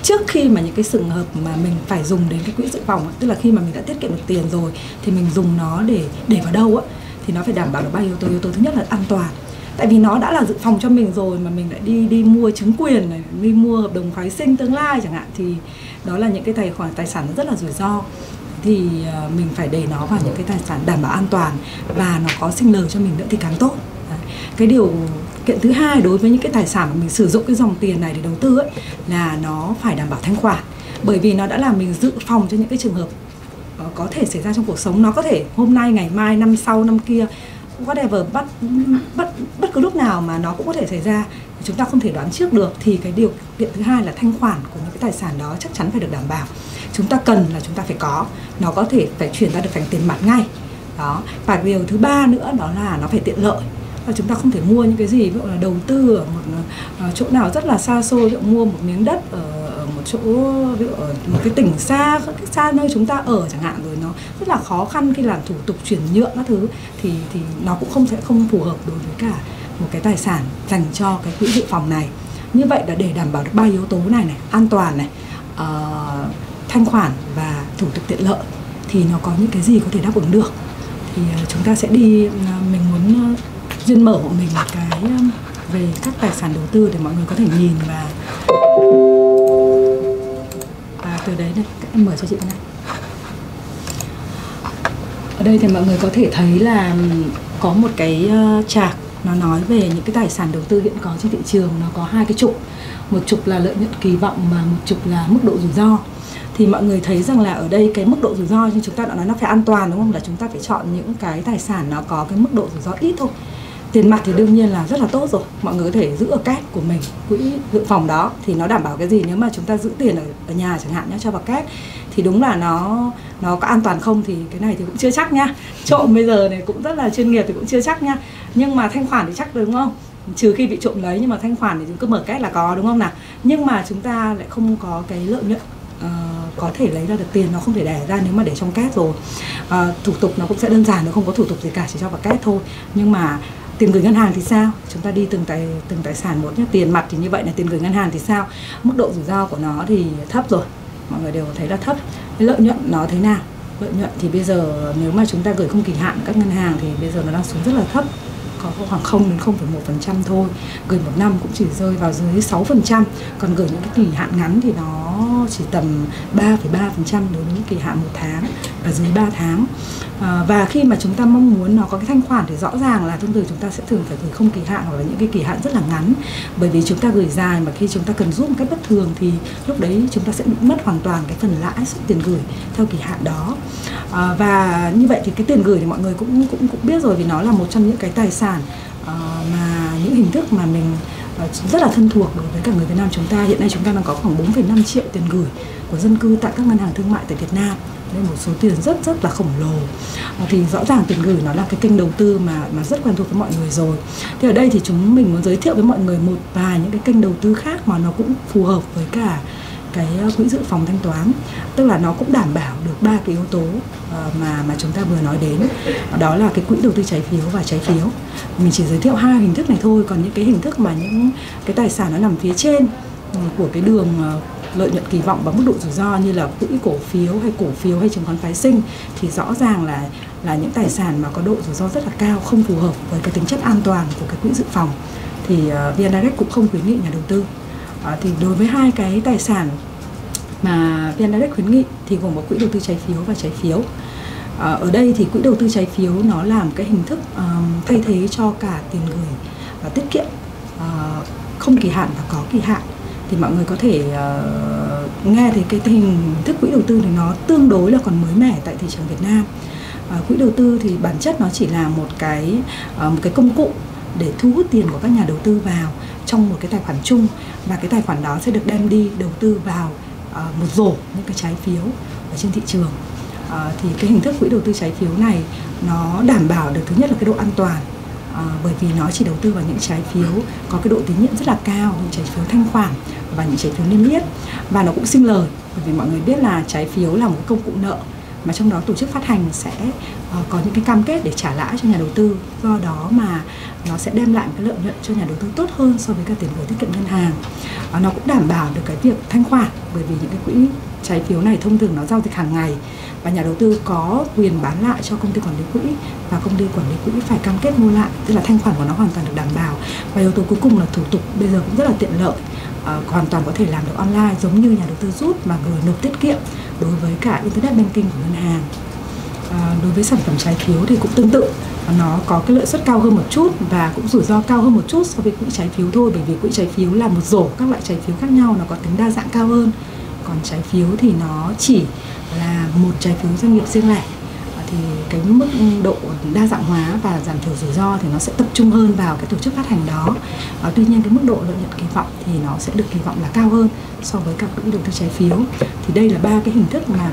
trước khi mà những cái trường hợp mà mình phải dùng đến cái quỹ dự phòng ấy. Tức là khi mà mình đã tiết kiệm được tiền rồi thì mình dùng nó để vào đâu á, thì nó phải đảm bảo được 3 yếu tố. Yếu tố thứ nhất là an toàn, tại vì nó đã là dự phòng cho mình rồi mà mình lại đi mua chứng quyền này, đi mua hợp đồng phái sinh tương lai chẳng hạn, thì đó là những cái tài sản rất là rủi ro. Thì mình phải để nó vào những cái tài sản đảm bảo an toàn và nó có sinh lời cho mình nữa thì càng tốt. Cái điều Kiện thứ hai, đối với những cái tài sản mà mình sử dụng cái dòng tiền này để đầu tư ấy, là nó phải đảm bảo thanh khoản, bởi vì nó đã làm mình dự phòng cho những cái trường hợp có thể xảy ra trong cuộc sống. Nó có thể hôm nay, ngày mai, năm sau, năm kia, whatever, bất cứ lúc nào mà nó cũng có thể xảy ra, chúng ta không thể đoán trước được. Thì cái điều kiện thứ hai là thanh khoản của những cái tài sản đó chắc chắn phải được đảm bảo. Chúng ta cần là chúng ta phải có, nó có thể phải chuyển ra được thành tiền mặt ngay đó. Và điều thứ ba nữa đó là nó phải tiện lợi. Và chúng ta không thể mua những cái gì, ví dụ là đầu tư ở một chỗ nào rất là xa xôi, mua một miếng đất ở một chỗ, ví dụ ở một cái tỉnh xa, xa nơi chúng ta ở chẳng hạn, rồi nó rất là khó khăn khi làm thủ tục chuyển nhượng các thứ, thì nó cũng sẽ không phù hợp đối với cả một cái tài sản dành cho cái quỹ dự phòng này. Như vậy là để đảm bảo được ba yếu tố này này, an toàn này, thanh khoản và thủ tục tiện lợi, thì nó có những cái gì có thể đáp ứng được. Thì chúng ta sẽ đi, mình muốn Duyên mở hộ mình một cái về các tài sản đầu tư để mọi người có thể nhìn, và từ đấy đây, các em mở cho chị này. Ở đây thì mọi người có thể thấy là có một cái chart nó nói về những cái tài sản đầu tư hiện có trên thị trường. Nó có hai cái trục, một trục là lợi nhuận kỳ vọng và một trục là mức độ rủi ro. Thì mọi người thấy rằng là ở đây cái mức độ rủi ro, nhưng chúng ta đã nói nó phải an toàn, đúng không? Là chúng ta phải chọn những cái tài sản nó có cái mức độ rủi ro ít thôi. Tiền mặt thì đương nhiên là rất là tốt rồi, mọi người có thể giữ ở cash của mình, quỹ dự phòng đó thì nó đảm bảo cái gì. Nếu mà chúng ta giữ tiền ở nhà chẳng hạn nhá, cho vào cash thì đúng là nó có an toàn không thì cái này thì cũng chưa chắc nhá. Trộm bây giờ này cũng rất là chuyên nghiệp thì cũng chưa chắc nhá, nhưng mà thanh khoản thì chắc đúng không, trừ khi bị trộm lấy, nhưng mà thanh khoản thì cứ mở cash là có, đúng không nào. Nhưng mà chúng ta lại không có cái lợi nhuận có thể lấy ra được tiền, nó không thể đẻ ra nếu mà để trong cash rồi. Thủ tục nó cũng sẽ đơn giản, nó không có thủ tục gì cả, chỉ cho vào cash thôi. Nhưng mà tiền gửi ngân hàng thì sao? Chúng ta đi từng tài sản một nhé. Tiền mặt thì như vậy là tiền gửi ngân hàng thì sao? Mức độ rủi ro của nó thì thấp rồi, mọi người đều thấy là thấp. Lợi nhuận nó thế nào? Lợi nhuận thì bây giờ nếu mà chúng ta gửi không kỳ hạn các ngân hàng thì bây giờ nó đang xuống rất là thấp, có khoảng 0 đến 0,1% thôi. Gửi một năm cũng chỉ rơi vào dưới 6%, còn gửi những cái kỳ hạn ngắn thì nó chỉ tầm 3,3% đối với những kỳ hạn 1 tháng và dưới 3 tháng. Và khi mà chúng ta mong muốn nó có cái thanh khoản thì rõ ràng là tương tự chúng ta sẽ thường phải gửi không kỳ hạn hoặc là những cái kỳ hạn rất là ngắn, bởi vì chúng ta gửi dài mà khi chúng ta cần rút một cách bất thường thì lúc đấy chúng ta sẽ bị mất hoàn toàn cái phần lãi suất tiền gửi theo kỳ hạn đó. Và như vậy thì cái tiền gửi thì mọi người cũng biết rồi, vì nó là một trong những cái tài sản mà những hình thức mà mình rất là thân thuộc đối với cả người Việt Nam chúng ta. Hiện nay chúng ta đang có khoảng 4,5 triệu tiền gửi của dân cư tại các ngân hàng thương mại tại Việt Nam, nên một số tiền rất là khổng lồ. Thì rõ ràng tiền gửi nó là cái kênh đầu tư mà rất quen thuộc với mọi người rồi. Thì ở đây thì mình muốn giới thiệu với mọi người một vài những cái kênh đầu tư khác mà nó cũng phù hợp với cả cái quỹ dự phòng thanh toán, tức là nó cũng đảm bảo được ba cái yếu tố mà chúng ta vừa nói đến, đó là cái quỹ đầu tư trái phiếu và trái phiếu. Mình chỉ giới thiệu hai hình thức này thôi, còn những cái hình thức mà những cái tài sản nó nằm phía trên của cái đường lợi nhuận kỳ vọng và mức độ rủi ro như là quỹ cổ phiếu hay chứng khoán phái sinh thì rõ ràng là những tài sản mà có độ rủi ro rất là cao, không phù hợp với cái tính chất an toàn của cái quỹ dự phòng, thì VNDirect cũng không khuyến nghị nhà đầu tư. Thì đối với hai cái tài sản mà VNDirect khuyến nghị thì gồm có quỹ đầu tư trái phiếu và trái phiếu. Ở đây thì quỹ đầu tư trái phiếu nó làm cái hình thức thay thế cho cả tiền gửi và tiết kiệm không kỳ hạn và có kỳ hạn. Thì mọi người có thể nghe thấy cái hình thức quỹ đầu tư này nó tương đối là còn mới mẻ tại thị trường Việt Nam. Quỹ đầu tư thì bản chất nó chỉ là một cái công cụ để thu hút tiền của các nhà đầu tư vào trong một cái tài khoản chung, và cái tài khoản đó sẽ được đem đi đầu tư vào một rổ những cái trái phiếu ở trên thị trường. Thì cái hình thức quỹ đầu tư trái phiếu này nó đảm bảo được thứ nhất là cái độ an toàn, bởi vì nó chỉ đầu tư vào những trái phiếu có cái độ tín nhiệm rất là cao, những trái phiếu thanh khoản và những trái phiếu niêm yết, và nó cũng sinh lời, bởi vì mọi người biết là trái phiếu là một công cụ nợ mà trong đó tổ chức phát hành sẽ có những cái cam kết để trả lãi cho nhà đầu tư, do đó mà nó sẽ đem lại một cái lợi nhuận cho nhà đầu tư tốt hơn so với cả tiền gửi tiết kiệm ngân hàng. Nó cũng đảm bảo được cái việc thanh khoản, bởi vì những cái quỹ trái phiếu này thông thường nó giao dịch hàng ngày và nhà đầu tư có quyền bán lại cho công ty quản lý quỹ, và công ty quản lý quỹ phải cam kết mua lại, tức là thanh khoản của nó hoàn toàn được đảm bảo. Và yếu tố cuối cùng là thủ tục bây giờ cũng rất là tiện lợi, hoàn toàn có thể làm được online giống như nhà đầu tư rút mà gửi nộp tiết kiệm đối với cả internet banking của ngân hàng. Đối với sản phẩm trái phiếu thì cũng tương tự, nó có cái lợi suất cao hơn một chút và cũng rủi ro cao hơn một chút so với quỹ trái phiếu thôi, bởi vì quỹ trái phiếu là một rổ các loại trái phiếu khác nhau, nó có tính đa dạng cao hơn. Còn trái phiếu thì nó chỉ là một trái phiếu doanh nghiệp riêng lẻ, thì cái mức độ đa dạng hóa và giảm thiểu rủi ro thì nó sẽ tập trung hơn vào cái tổ chức phát hành đó. Tuy nhiên cái mức độ lợi nhuận kỳ vọng thì nó sẽ được kỳ vọng là cao hơn so với các quỹ đầu tư trái phiếu. Thì đây là ba cái hình thức mà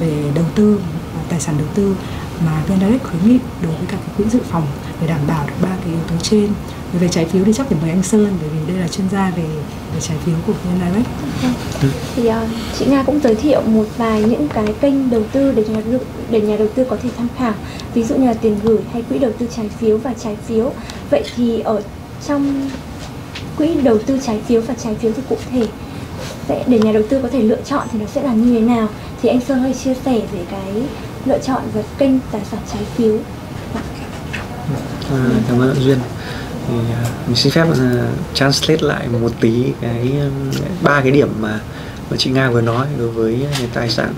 về đầu tư tài sản đầu tư mà VNDirect khuyến nghị đối với các quỹ dự phòng để đảm bảo được ba cái yếu tố trên. Về trái phiếu thì chắc phải mời anh Sơn, bởi vì đây là chuyên gia về trái phiếu của VNDirect. Thì chị Nga cũng giới thiệu một vài những cái kênh đầu tư để nhà đầu tư có thể tham khảo, ví dụ như là tiền gửi hay quỹ đầu tư trái phiếu và trái phiếu. Vậy thì ở trong quỹ đầu tư trái phiếu và trái phiếu thì cụ thể để nhà đầu tư có thể lựa chọn thì nó sẽ là như thế nào? Thì anh Sơn hơi chia sẻ về cái lựa chọn và kênh tài sản trái phiếu. Cảm ơn Duyên. Thì mình xin phép translate lại một tí ba cái điểm mà chị Nga vừa nói đối với tài sản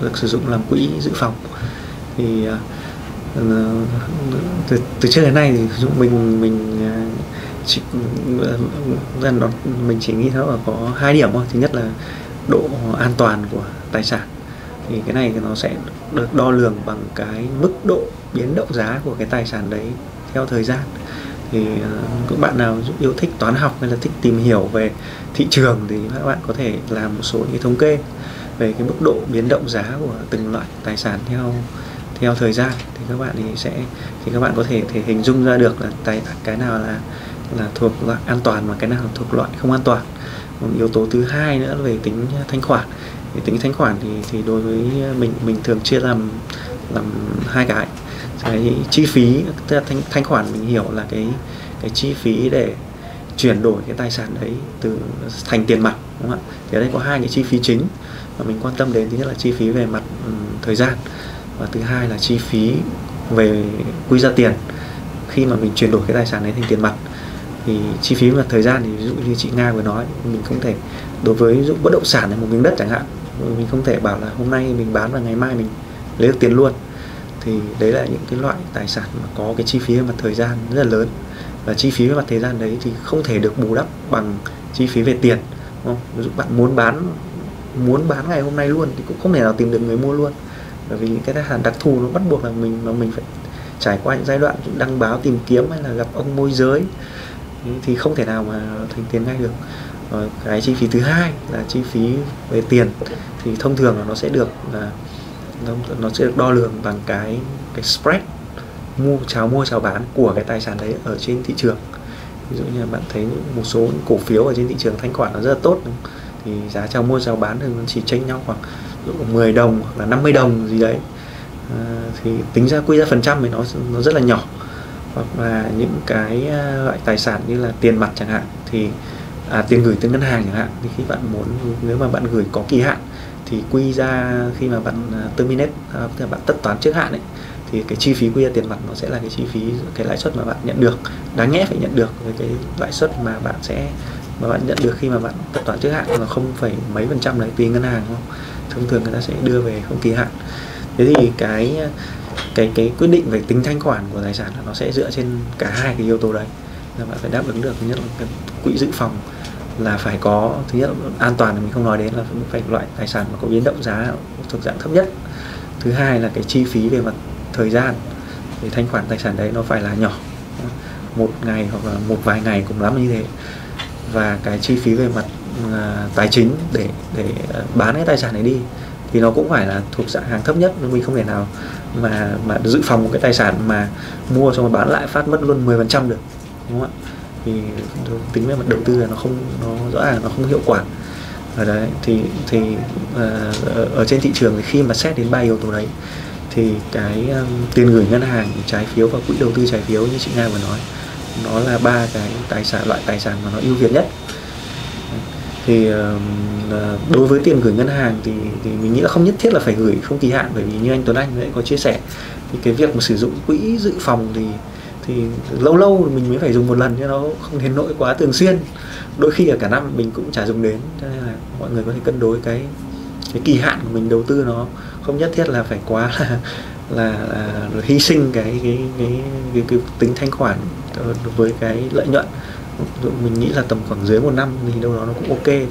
được sử dụng làm quỹ dự phòng. Thì từ trước đến nay thì mình chỉ nghĩ nó là có hai điểm thôi. Thứ nhất là độ an toàn của tài sản, thì cái này thì nó sẽ được đo lường bằng cái mức độ biến động giá của cái tài sản đấy theo thời gian. Thì các bạn nào yêu thích toán học hay là thích tìm hiểu về thị trường thì các bạn có thể làm một số những thống kê về cái mức độ biến động giá của từng loại tài sản theo thời gian, thì các bạn có thể hình dung ra được là cái nào là thuộc loại an toàn và cái nào thuộc loại không an toàn. Một yếu tố thứ hai nữa là về tính thanh khoản. Thì tính thanh khoản thì đối với mình thường chia làm hai cái. Cái chi phí, tức là thanh khoản mình hiểu là cái chi phí để chuyển đổi cái tài sản đấy thành tiền mặt, đúng không ạ? Thì ở đây có hai cái chi phí chính mà mình quan tâm đến. Thứ nhất là chi phí về mặt thời gian, và thứ hai là chi phí về quy ra tiền khi mà mình chuyển đổi cái tài sản đấy thành tiền mặt. Thì chi phí về thời gian thì ví dụ như chị Nga vừa nói, mình không thể, đối với ví dụ bất động sản là một miếng đất chẳng hạn, mình không thể bảo là hôm nay mình bán và ngày mai mình lấy được tiền luôn. Thì đấy là những cái loại tài sản mà có cái chi phí về mặt thời gian rất là lớn, và chi phí về mặt thời gian đấy thì không thể được bù đắp bằng chi phí về tiền, đúng không? Ví dụ bạn muốn bán ngày hôm nay luôn thì cũng không thể nào tìm được người mua luôn, bởi vì những cái tài sản đặc thù nó bắt buộc là mình phải trải qua những giai đoạn đăng báo tìm kiếm hay là gặp ông môi giới, thì không thể nào mà thành tiền ngay được. Và cái chi phí thứ hai là chi phí về tiền thì thông thường là nó sẽ được đo lường bằng cái spread mua chào bán của cái tài sản đấy ở trên thị trường. Ví dụ như là bạn thấy một số cổ phiếu ở trên thị trường thanh khoản nó rất là tốt, thì giá chào mua chào bán thì nó chỉ chênh nhau khoảng 10 đồng hoặc là 50 đồng gì đấy, thì tính ra quy ra phần trăm thì nó rất là nhỏ. Hoặc là những cái loại tài sản như là tiền mặt chẳng hạn, thì tiền gửi từ ngân hàng chẳng hạn, thì khi bạn nếu mà bạn gửi có kỳ hạn thì quy ra khi mà bạn terminate, tức là bạn tất toán trước hạn ấy, thì cái chi phí quy ra tiền mặt nó sẽ là cái chi phí, cái lãi suất mà bạn nhận được, đáng nhẽ phải nhận được với cái lãi suất mà bạn nhận được khi mà bạn tất toán trước hạn là 0,mấy% đấy, tùy ngân hàng không? Thông thường người ta sẽ đưa về không kỳ hạn. Thế thì cái quyết định về tính thanh khoản của tài sản là nó sẽ dựa trên cả hai cái yếu tố đấy, là bạn phải đáp ứng được. Thứ nhất là cái quỹ dự phòng là phải có, thứ nhất là an toàn thì mình không nói đến, là phải loại tài sản mà có biến động giá thuộc dạng thấp nhất. Thứ hai là cái chi phí về mặt thời gian, thì thanh khoản tài sản đấy nó phải là nhỏ, một ngày hoặc là một vài ngày cũng lắm như thế. Và cái chi phí về mặt tài chính để bán cái tài sản này đi thì nó cũng phải là thuộc dạng hàng thấp nhất. Mình không thể nào mà dự phòng một cái tài sản mà mua xong rồi bán lại phát mất luôn 10% được, đúng không ạ? Thì tính về mặt đầu tư là nó rõ ràng không hiệu quả ở đấy. Thì ở trên thị trường thì khi mà xét đến ba yếu tố đấy thì cái tiền gửi ngân hàng, trái phiếu và quỹ đầu tư trái phiếu như chị Nga vừa nói, nó là ba cái loại tài sản mà nó ưu việt nhất. Thì đối với tiền gửi ngân hàng thì mình nghĩ là không nhất thiết là phải gửi không kỳ hạn, bởi vì như anh Tuấn Anh đấy có chia sẻ thì cái việc mà sử dụng quỹ dự phòng thì lâu lâu mình mới phải dùng một lần, chứ nó không đến nỗi quá thường xuyên, đôi khi là cả năm mình cũng chả dùng đến. Cho nên là mọi người có thể cân đối cái kỳ hạn của mình đầu tư, nó không nhất thiết là phải quá là là hy sinh cái tính thanh khoản với cái lợi nhuận. Mình nghĩ là tầm khoảng dưới 1 năm thì đâu đó nó cũng ok, thì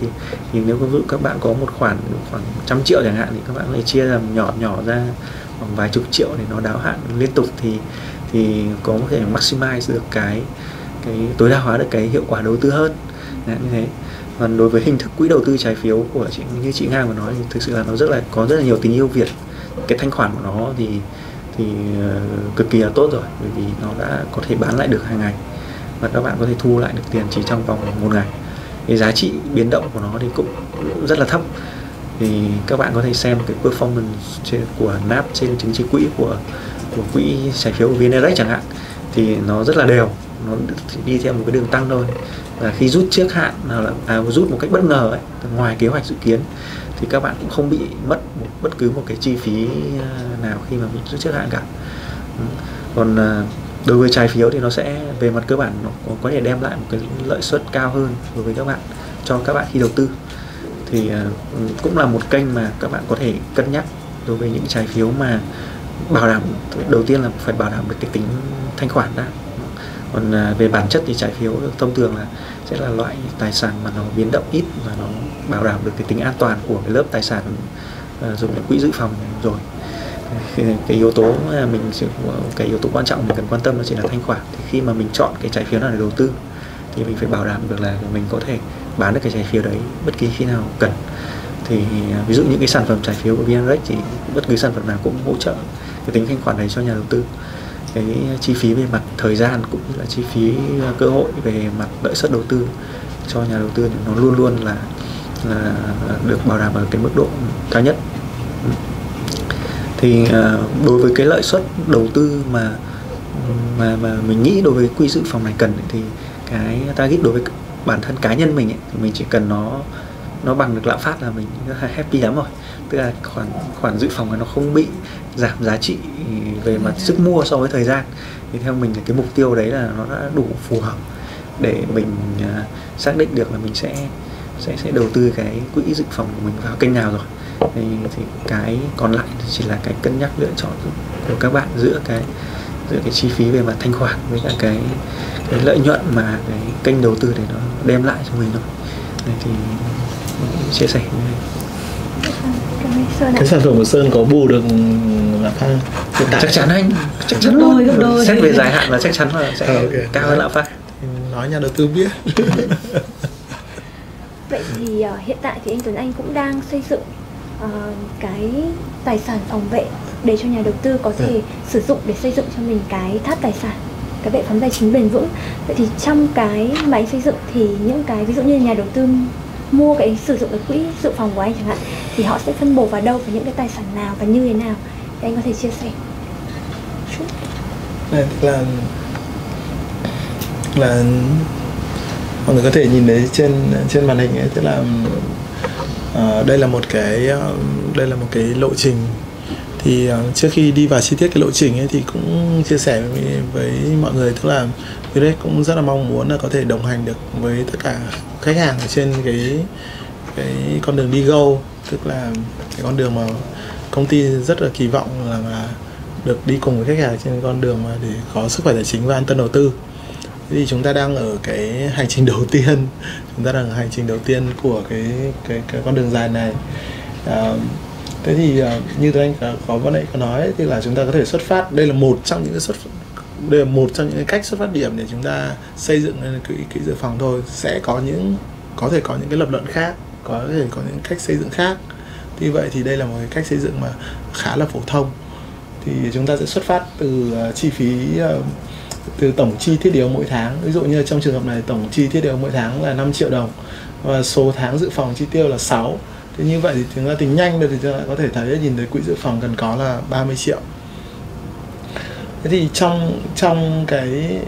nếu ví dụ các bạn có một khoản khoảng 100 triệu chẳng hạn thì các bạn lại chia làm nhỏ ra khoảng vài chục triệu để nó đáo hạn liên tục thì có thể maximize được cái tối đa hóa được cái hiệu quả đầu tư hơn. Đấy, như thế. Còn đối với hình thức quỹ đầu tư trái phiếu của chị, như chị Nga vừa nói, thì thực sự là nó có rất là nhiều tình yêu Việt. Cái thanh khoản của nó thì cực kỳ là tốt rồi, bởi vì nó đã có thể bán lại được hàng ngày và các bạn có thể thu lại được tiền chỉ trong vòng 1 ngày. Cái giá trị biến động của nó thì cũng rất là thấp. Thì các bạn có thể xem cái performance của NAV trên chứng chỉ quỹ của quỹ trái phiếu VNDIRECT chẳng hạn, thì nó rất là đều, nó đi theo một cái đường tăng thôi. Và khi rút trước hạn rút một cách bất ngờ ấy, ngoài kế hoạch dự kiến, thì các bạn cũng không bị mất bất cứ một cái chi phí nào khi mà bị rút trước hạn cả. Còn đối với trái phiếu thì nó sẽ về mặt cơ bản nó có thể đem lại một cái lợi suất cao hơn đối với các bạn, cho các bạn khi đầu tư. Thì cũng là một kênh mà các bạn có thể cân nhắc đối với những trái phiếu mà bảo đảm, đầu tiên là phải bảo đảm được cái tính thanh khoản đã. Còn về bản chất thì trái phiếu thông thường là sẽ là loại tài sản mà nó biến động ít và nó bảo đảm được cái tính an toàn của cái lớp tài sản dùng để quỹ dự phòng rồi. Cái yếu tố quan trọng mình cần quan tâm đó chỉ là thanh khoản. Thì khi mà mình chọn cái trái phiếu nào để đầu tư thì mình phải bảo đảm được là mình có thể bán được cái trái phiếu đấy bất kỳ khi nào cần. Thì ví dụ những cái sản phẩm trái phiếu của VNDIRECT thì bất cứ sản phẩm nào cũng hỗ trợ cái tính thanh khoản đấy cho nhà đầu tư. Cái chi phí về mặt thời gian cũng như là chi phí cơ hội về mặt lợi suất đầu tư cho nhà đầu tư nó luôn luôn là được bảo đảm ở cái mức độ cao nhất. Thì đối với cái lợi suất đầu tư mà mình nghĩ đối với quỹ dự phòng này cần ấy, thì cái target đối với bản thân cá nhân mình ấy, thì mình chỉ cần nó bằng được lạm phát là mình happy lắm rồi. Tức là khoản dự phòng là nó không bị giảm giá trị về mặt sức mua so với thời gian, thì theo mình cái mục tiêu đấy là nó đã đủ phù hợp để mình xác định được là mình sẽ đầu tư cái quỹ dự phòng của mình vào kênh nào rồi. Thì cái còn lại chỉ là cái cân nhắc lựa chọn của các bạn giữa cái chi phí về mặt thanh khoản với cả cái lợi nhuận mà cái kênh đầu tư để nó đem lại cho mình thôi. Đấy, thì mình chia sẻ như này. Cái sản phẩm của Sơn có bù được lạm phát chắc chắn luôn, xét về dài hạn là chắc chắn là sẽ cao hơn lạm phát, nói nhà đầu tư biết. Vậy thì hiện tại thì anh Tuấn Anh cũng đang xây dựng cái tài sản phòng vệ để cho nhà đầu tư có thể sử dụng để xây dựng cho mình cái tháp tài sản, cái bệ phóng tài chính bền vững. Vậy thì trong cái mà anh xây dựng thì những cái ví dụ như nhà đầu tư mua cái sử dụng cái quỹ dự phòng của anh chẳng hạn, thì họ sẽ phân bổ vào đâu, và những cái tài sản nào và như thế nào, thì anh có thể chia sẻ chút. Đây là mọi người có thể nhìn thấy trên màn hình ấy, tức là đây là một cái lộ trình. Thì trước khi đi vào chi tiết cái lộ trình ấy thì cũng chia sẻ với mọi người, tức là VNDIRECT cũng rất là mong muốn là có thể đồng hành được với tất cả khách hàng trên cái con đường đi GO, tức là cái con đường mà công ty rất là kỳ vọng là được đi cùng với khách hàng trên con đường mà để có sức khỏe tài chính và an tâm đầu tư. Thế thì chúng ta đang ở cái hành trình đầu tiên, của cái con đường dài này. Thế thì như tôi anh có vừa nãy có nói thì là chúng ta có thể xuất phát, đây là một trong những cái cách xuất phát điểm để chúng ta xây dựng lên quỹ dự phòng thôi. Sẽ có thể có những cái lập luận khác, có thể có những cách xây dựng khác. Tuy vậy thì đây là một cái cách xây dựng mà khá là phổ thông. Thì chúng ta sẽ xuất phát từ chi phí, từ tổng chi thiết yếu mỗi tháng. Ví dụ như trong trường hợp này tổng chi thiết yếu mỗi tháng là 5 triệu đồng và số tháng dự phòng chi tiêu là 6. Thế như vậy thì chúng ta tính nhanh được thì chúng ta có thể thấy, nhìn thấy quỹ dự phòng cần có là 30 triệu. Thế thì trong cái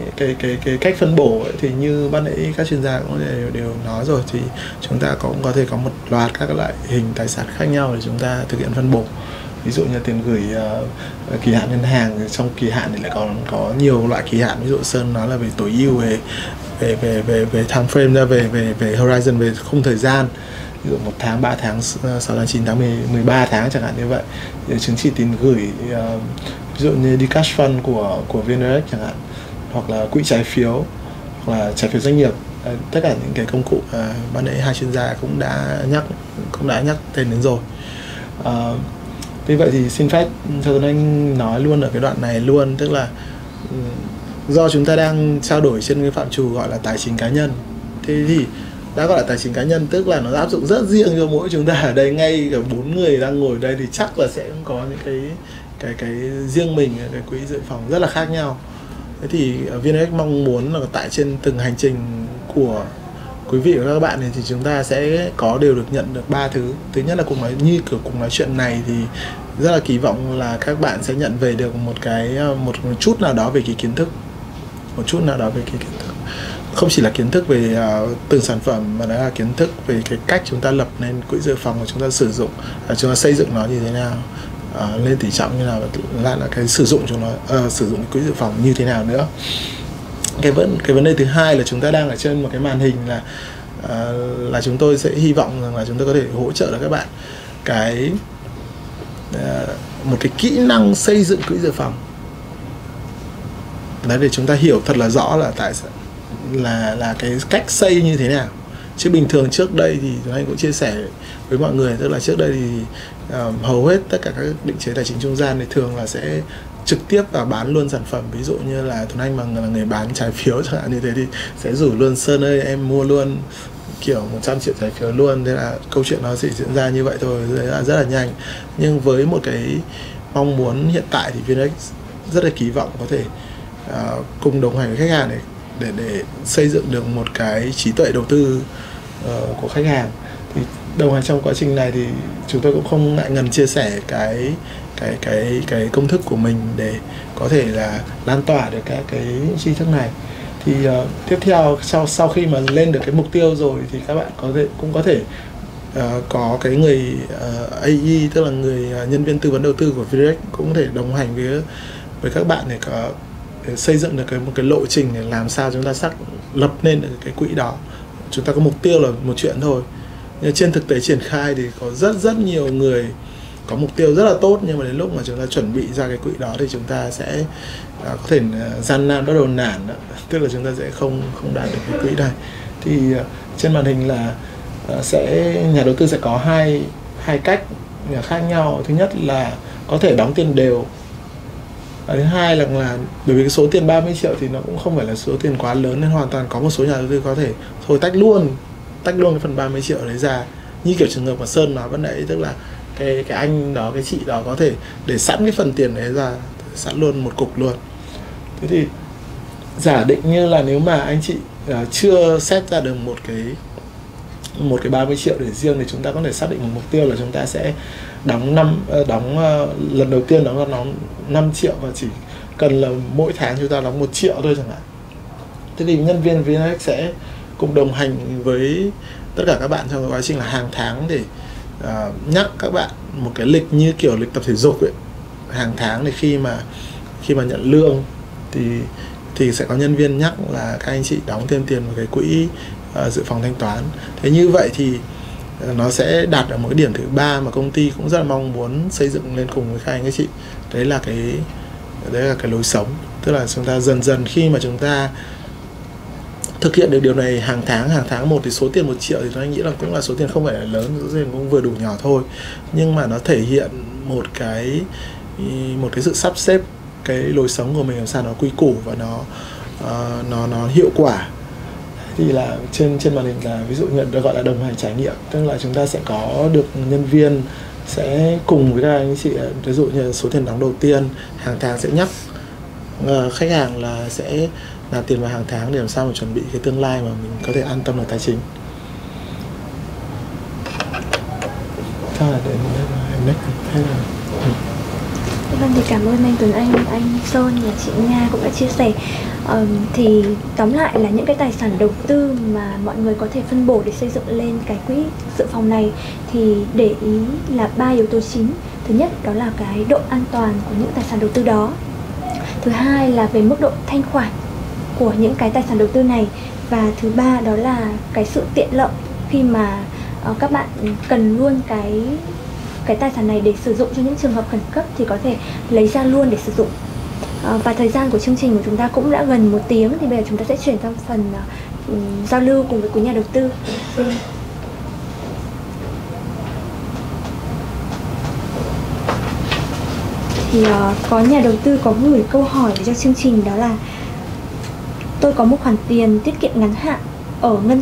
cách phân bổ ấy, thì như ban nãy các chuyên gia cũng đều nói rồi, thì chúng ta cũng có thể có một loạt các loại hình tài sản khác nhau để chúng ta thực hiện phân bổ. Ví dụ như tiền gửi kỳ hạn ngân hàng, trong kỳ hạn thì lại còn có nhiều loại kỳ hạn. Ví dụ Sơn nói là về tối ưu, về time frame ra, về horizon, về khung thời gian. ví dụ 1 tháng, 3 tháng, 6 tháng, 9 tháng, 13 tháng chẳng hạn như vậy. Chứng chỉ tiền gửi, ví dụ như đi cash fund của VNDIRECT chẳng hạn, hoặc là quỹ trái phiếu, hoặc là trái phiếu doanh nghiệp. Tất cả những cái công cụ ban nãy hai chuyên gia cũng đã nhắc tên đến rồi. Vì vậy thì xin phép cho Tuấn Anh nói luôn ở cái đoạn này luôn, tức là do chúng ta đang trao đổi trên cái phạm trù gọi là tài chính cá nhân. Thế thì đã gọi là tài chính cá nhân tức là nó áp dụng rất riêng cho mỗi chúng ta ở đây, ngay cả 4 người đang ngồi đây thì chắc là sẽ có những cái riêng mình, cái quỹ dự phòng rất là khác nhau. Thế thì VNDIRECT mong muốn là tại trên từng hành trình của quý vị và các bạn thì chúng ta sẽ có đều được nhận được 3 thứ. Thứ nhất là cùng nói chuyện này thì rất là kỳ vọng là các bạn sẽ nhận về được một chút nào đó về cái kiến thức, không chỉ là kiến thức về từng sản phẩm mà đó là kiến thức về cái cách chúng ta lập nên quỹ dự phòng của chúng ta, sử dụng, chúng ta xây dựng nó như thế nào, lên tỷ trọng như nào, lại là cái sử dụng quỹ dự phòng như thế nào nữa. Cái vấn đề thứ hai là chúng ta đang ở trên một cái màn hình là chúng tôi sẽ hy vọng rằng là chúng tôi có thể hỗ trợ được các bạn một cái kỹ năng xây dựng quỹ dự phòng. Đấy, để chúng ta hiểu thật là rõ là cái cách xây như thế nào. Chứ bình thường trước đây thì Tuấn Anh cũng chia sẻ với mọi người, tức là trước đây thì hầu hết tất cả các định chế tài chính trung gian thì thường là sẽ trực tiếp và bán luôn sản phẩm. Ví dụ như là Tuấn Anh mà là người bán trái phiếu chẳng hạn như thế thì sẽ rủ luôn: Sơn ơi, em mua luôn kiểu 100 triệu trái phiếu luôn. Thế là câu chuyện nó sẽ diễn ra như vậy thôi, rất là nhanh. Nhưng với một cái mong muốn hiện tại thì VNDIRECT rất là kỳ vọng có thể cùng đồng hành với khách hàng này để xây dựng được một cái trí tuệ đầu tư của khách hàng. Thì đồng hành trong quá trình này thì chúng tôi cũng không ngại ngần chia sẻ cái công thức của mình để có thể là lan tỏa được các cái tri thức này. Thì tiếp theo sau khi mà lên được cái mục tiêu rồi thì các bạn có cái người AE, tức là người nhân viên tư vấn đầu tư của VNDIRECT cũng có thể đồng hành với các bạn để xây dựng được một cái lộ trình để làm sao chúng ta lập nên được cái quỹ đó. Chúng ta có mục tiêu là một chuyện thôi, nhưng trên thực tế triển khai thì có rất nhiều người có mục tiêu rất là tốt, nhưng mà đến lúc mà chúng ta chuẩn bị ra cái quỹ đó thì chúng ta sẽ có thể gian nan, bắt đầu nản đó. Tức là chúng ta sẽ không đạt được cái quỹ này. Thì trên màn hình là nhà đầu tư sẽ có hai cách khác nhau. Thứ nhất là có thể đóng tiền đều. Thứ hai là bởi vì cái số tiền 30 triệu thì nó cũng không phải là số tiền quá lớn, nên hoàn toàn có một số nhà đầu tư có thể thôi tách luôn cái phần 30 triệu đấy ra, như kiểu trường hợp mà Sơn nói ban nãy, tức là cái anh đó, cái chị đó có thể để sẵn cái phần tiền đấy ra, sẵn luôn một cục luôn. Thế thì giả định như là nếu mà anh chị chưa xét ra được một cái 30 triệu để riêng thì chúng ta có thể xác định một mục tiêu là chúng ta sẽ lần đầu tiên đóng 5 triệu và chỉ cần là mỗi tháng chúng ta đóng 1 triệu thôi chẳng hạn. Thế thì nhân viên VNDIRECT sẽ cùng đồng hành với tất cả các bạn trong quá trình là hàng tháng để nhắc các bạn một cái lịch như kiểu lịch tập thể dục ấy. Hàng tháng thì khi mà nhận lương thì sẽ có nhân viên nhắc là các anh chị đóng thêm tiền vào cái quỹ dự phòng thanh toán. Thế như vậy thì nó sẽ đạt ở một điểm thứ ba mà công ty cũng rất là mong muốn xây dựng lên cùng với các anh các chị. Đấy là cái lối sống. Tức là chúng ta dần dần khi mà chúng ta thực hiện được điều này hàng tháng một thì số tiền 1 triệu thì tôi nghĩ là cũng là số tiền không phải là lớn, số tiền cũng vừa đủ nhỏ thôi. Nhưng mà nó thể hiện một cái sự sắp xếp cái lối sống của mình làm sao nó quy củ và nó hiệu quả. Thì là trên màn hình là ví dụ như được gọi là đồng hành trải nghiệm, tức là chúng ta sẽ có được nhân viên sẽ cùng với các anh chị, ví dụ như số tiền đóng đầu tiên hàng tháng sẽ nhắc khách hàng là sẽ nạp tiền vào hàng tháng để làm sao mà chuẩn bị cái tương lai mà mình có thể an tâm về tài chính. Thôi là vâng, thì cảm ơn anh Tuấn Anh, anh Sơn và chị Nga cũng đã chia sẻ. Thì tóm lại là những cái tài sản đầu tư mà mọi người có thể phân bổ để xây dựng lên cái quỹ dự phòng này thì để ý là 3 yếu tố chính. Thứ nhất đó là cái độ an toàn của những tài sản đầu tư đó. Thứ hai là về mức độ thanh khoản của những cái tài sản đầu tư này. Và thứ ba đó là cái sự tiện lợi khi mà các bạn cần luôn cái tài sản này để sử dụng cho những trường hợp khẩn cấp thì có thể lấy ra luôn để sử dụng. Và thời gian của chương trình của chúng ta cũng đã gần 1 tiếng, thì bây giờ chúng ta sẽ chuyển sang phần giao lưu cùng với quý nhà đầu tư. Thì có nhà đầu tư có gửi câu hỏi cho chương trình, đó là tôi có một khoản tiền tiết kiệm ngắn hạn ở ngân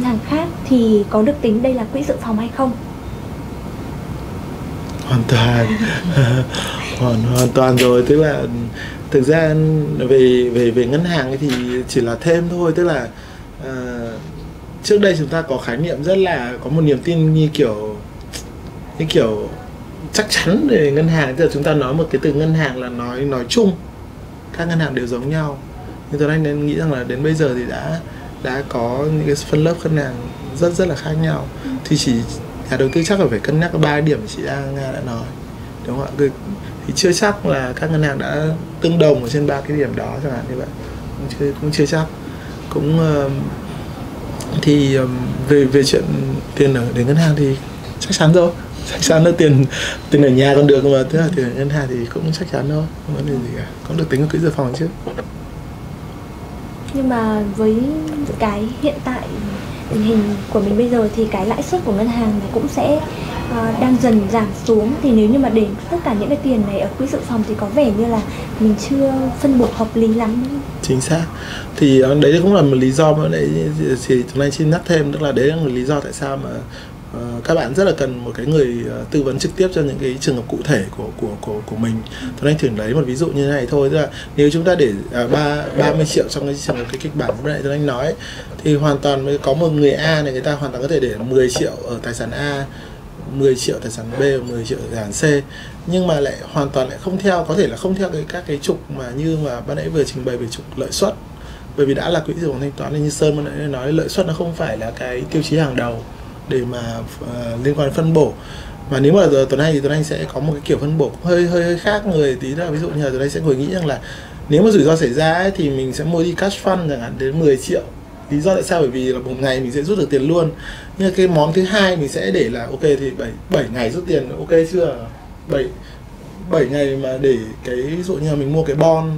hàng khác thì có được tính đây là quỹ dự phòng hay không? Hoàn toàn rồi, tức là thực ra về ngân hàng thì chỉ là thêm thôi, tức là trước đây chúng ta có khái niệm rất là có một niềm tin như kiểu chắc chắn về ngân hàng. Giờ chúng ta nói một cái từ ngân hàng là nói chung các ngân hàng đều giống nhau, nhưng Tuấn Anh nên nghĩ rằng là đến bây giờ thì đã có những cái phân lớp ngân hàng rất là khác nhau. Thì chỉ nhà đầu tư chắc là phải cân nhắc 3 điểm chị Nga đã nói, đúng không ạ? Thì chưa chắc là các ngân hàng đã tương đồng ở trên 3 cái điểm đó chẳng hạn như vậy, cũng chưa chắc. Cũng thì về chuyện tiền ở đến ngân hàng thì chắc chắn rồi, chắc chắn là tiền ở nhà còn được, mà tức là tiền ở ngân hàng thì cũng chắc chắn thôi, không vấn đề gì cả, cũng được tính vào quỹ dự phòng chứ. Nhưng mà với cái hiện tại tình hình của mình bây giờ thì cái lãi suất của ngân hàng này cũng sẽ đang dần giảm xuống, thì nếu như mà để tất cả những cái tiền này ở quỹ dự phòng thì có vẻ như là mình chưa phân bổ hợp lý lắm. Chính xác, thì đấy cũng là một lý do mà đấy thì hôm nay xin nhắc thêm, tức là đấy là một lý do tại sao mà các bạn rất là cần một cái người tư vấn trực tiếp cho những cái trường hợp cụ thể của mình. Tôi đang thường lấy một ví dụ như thế này thôi, tức là nếu chúng ta để 30 triệu trong cái kịch bản lúc nãy tôi đang nói, thì hoàn toàn mới có một người A này, người ta hoàn toàn có thể để 10 triệu ở tài sản A, 10 triệu tài sản B, 10 triệu tài sản C, nhưng mà lại hoàn toàn lại không theo, có thể là không theo các cái trục mà như mà ban nãy vừa trình bày về trục lợi suất. Bởi vì đã là quỹ dự phòng thanh toán nên như Sơn ban nãy nói, lợi suất nó không phải là cái tiêu chí hàng đầu để mà liên quan đến phân bổ. Mà nếu mà giờ tuần này thì tuần Anh sẽ có một cái kiểu phân bổ hơi khác người tí, là ví dụ như là tuần Anh sẽ ngồi nghĩ rằng là nếu mà rủi ro xảy ra ấy, thì mình sẽ mua đi cash fund chẳng hạn đến 10 triệu. Lý do tại sao? Bởi vì là một ngày mình sẽ rút được tiền luôn. Nhưng cái món thứ hai mình sẽ để là ok thì 7 ngày rút tiền, ok chưa? 7 ngày mà để cái ví dụ như là mình mua cái bond,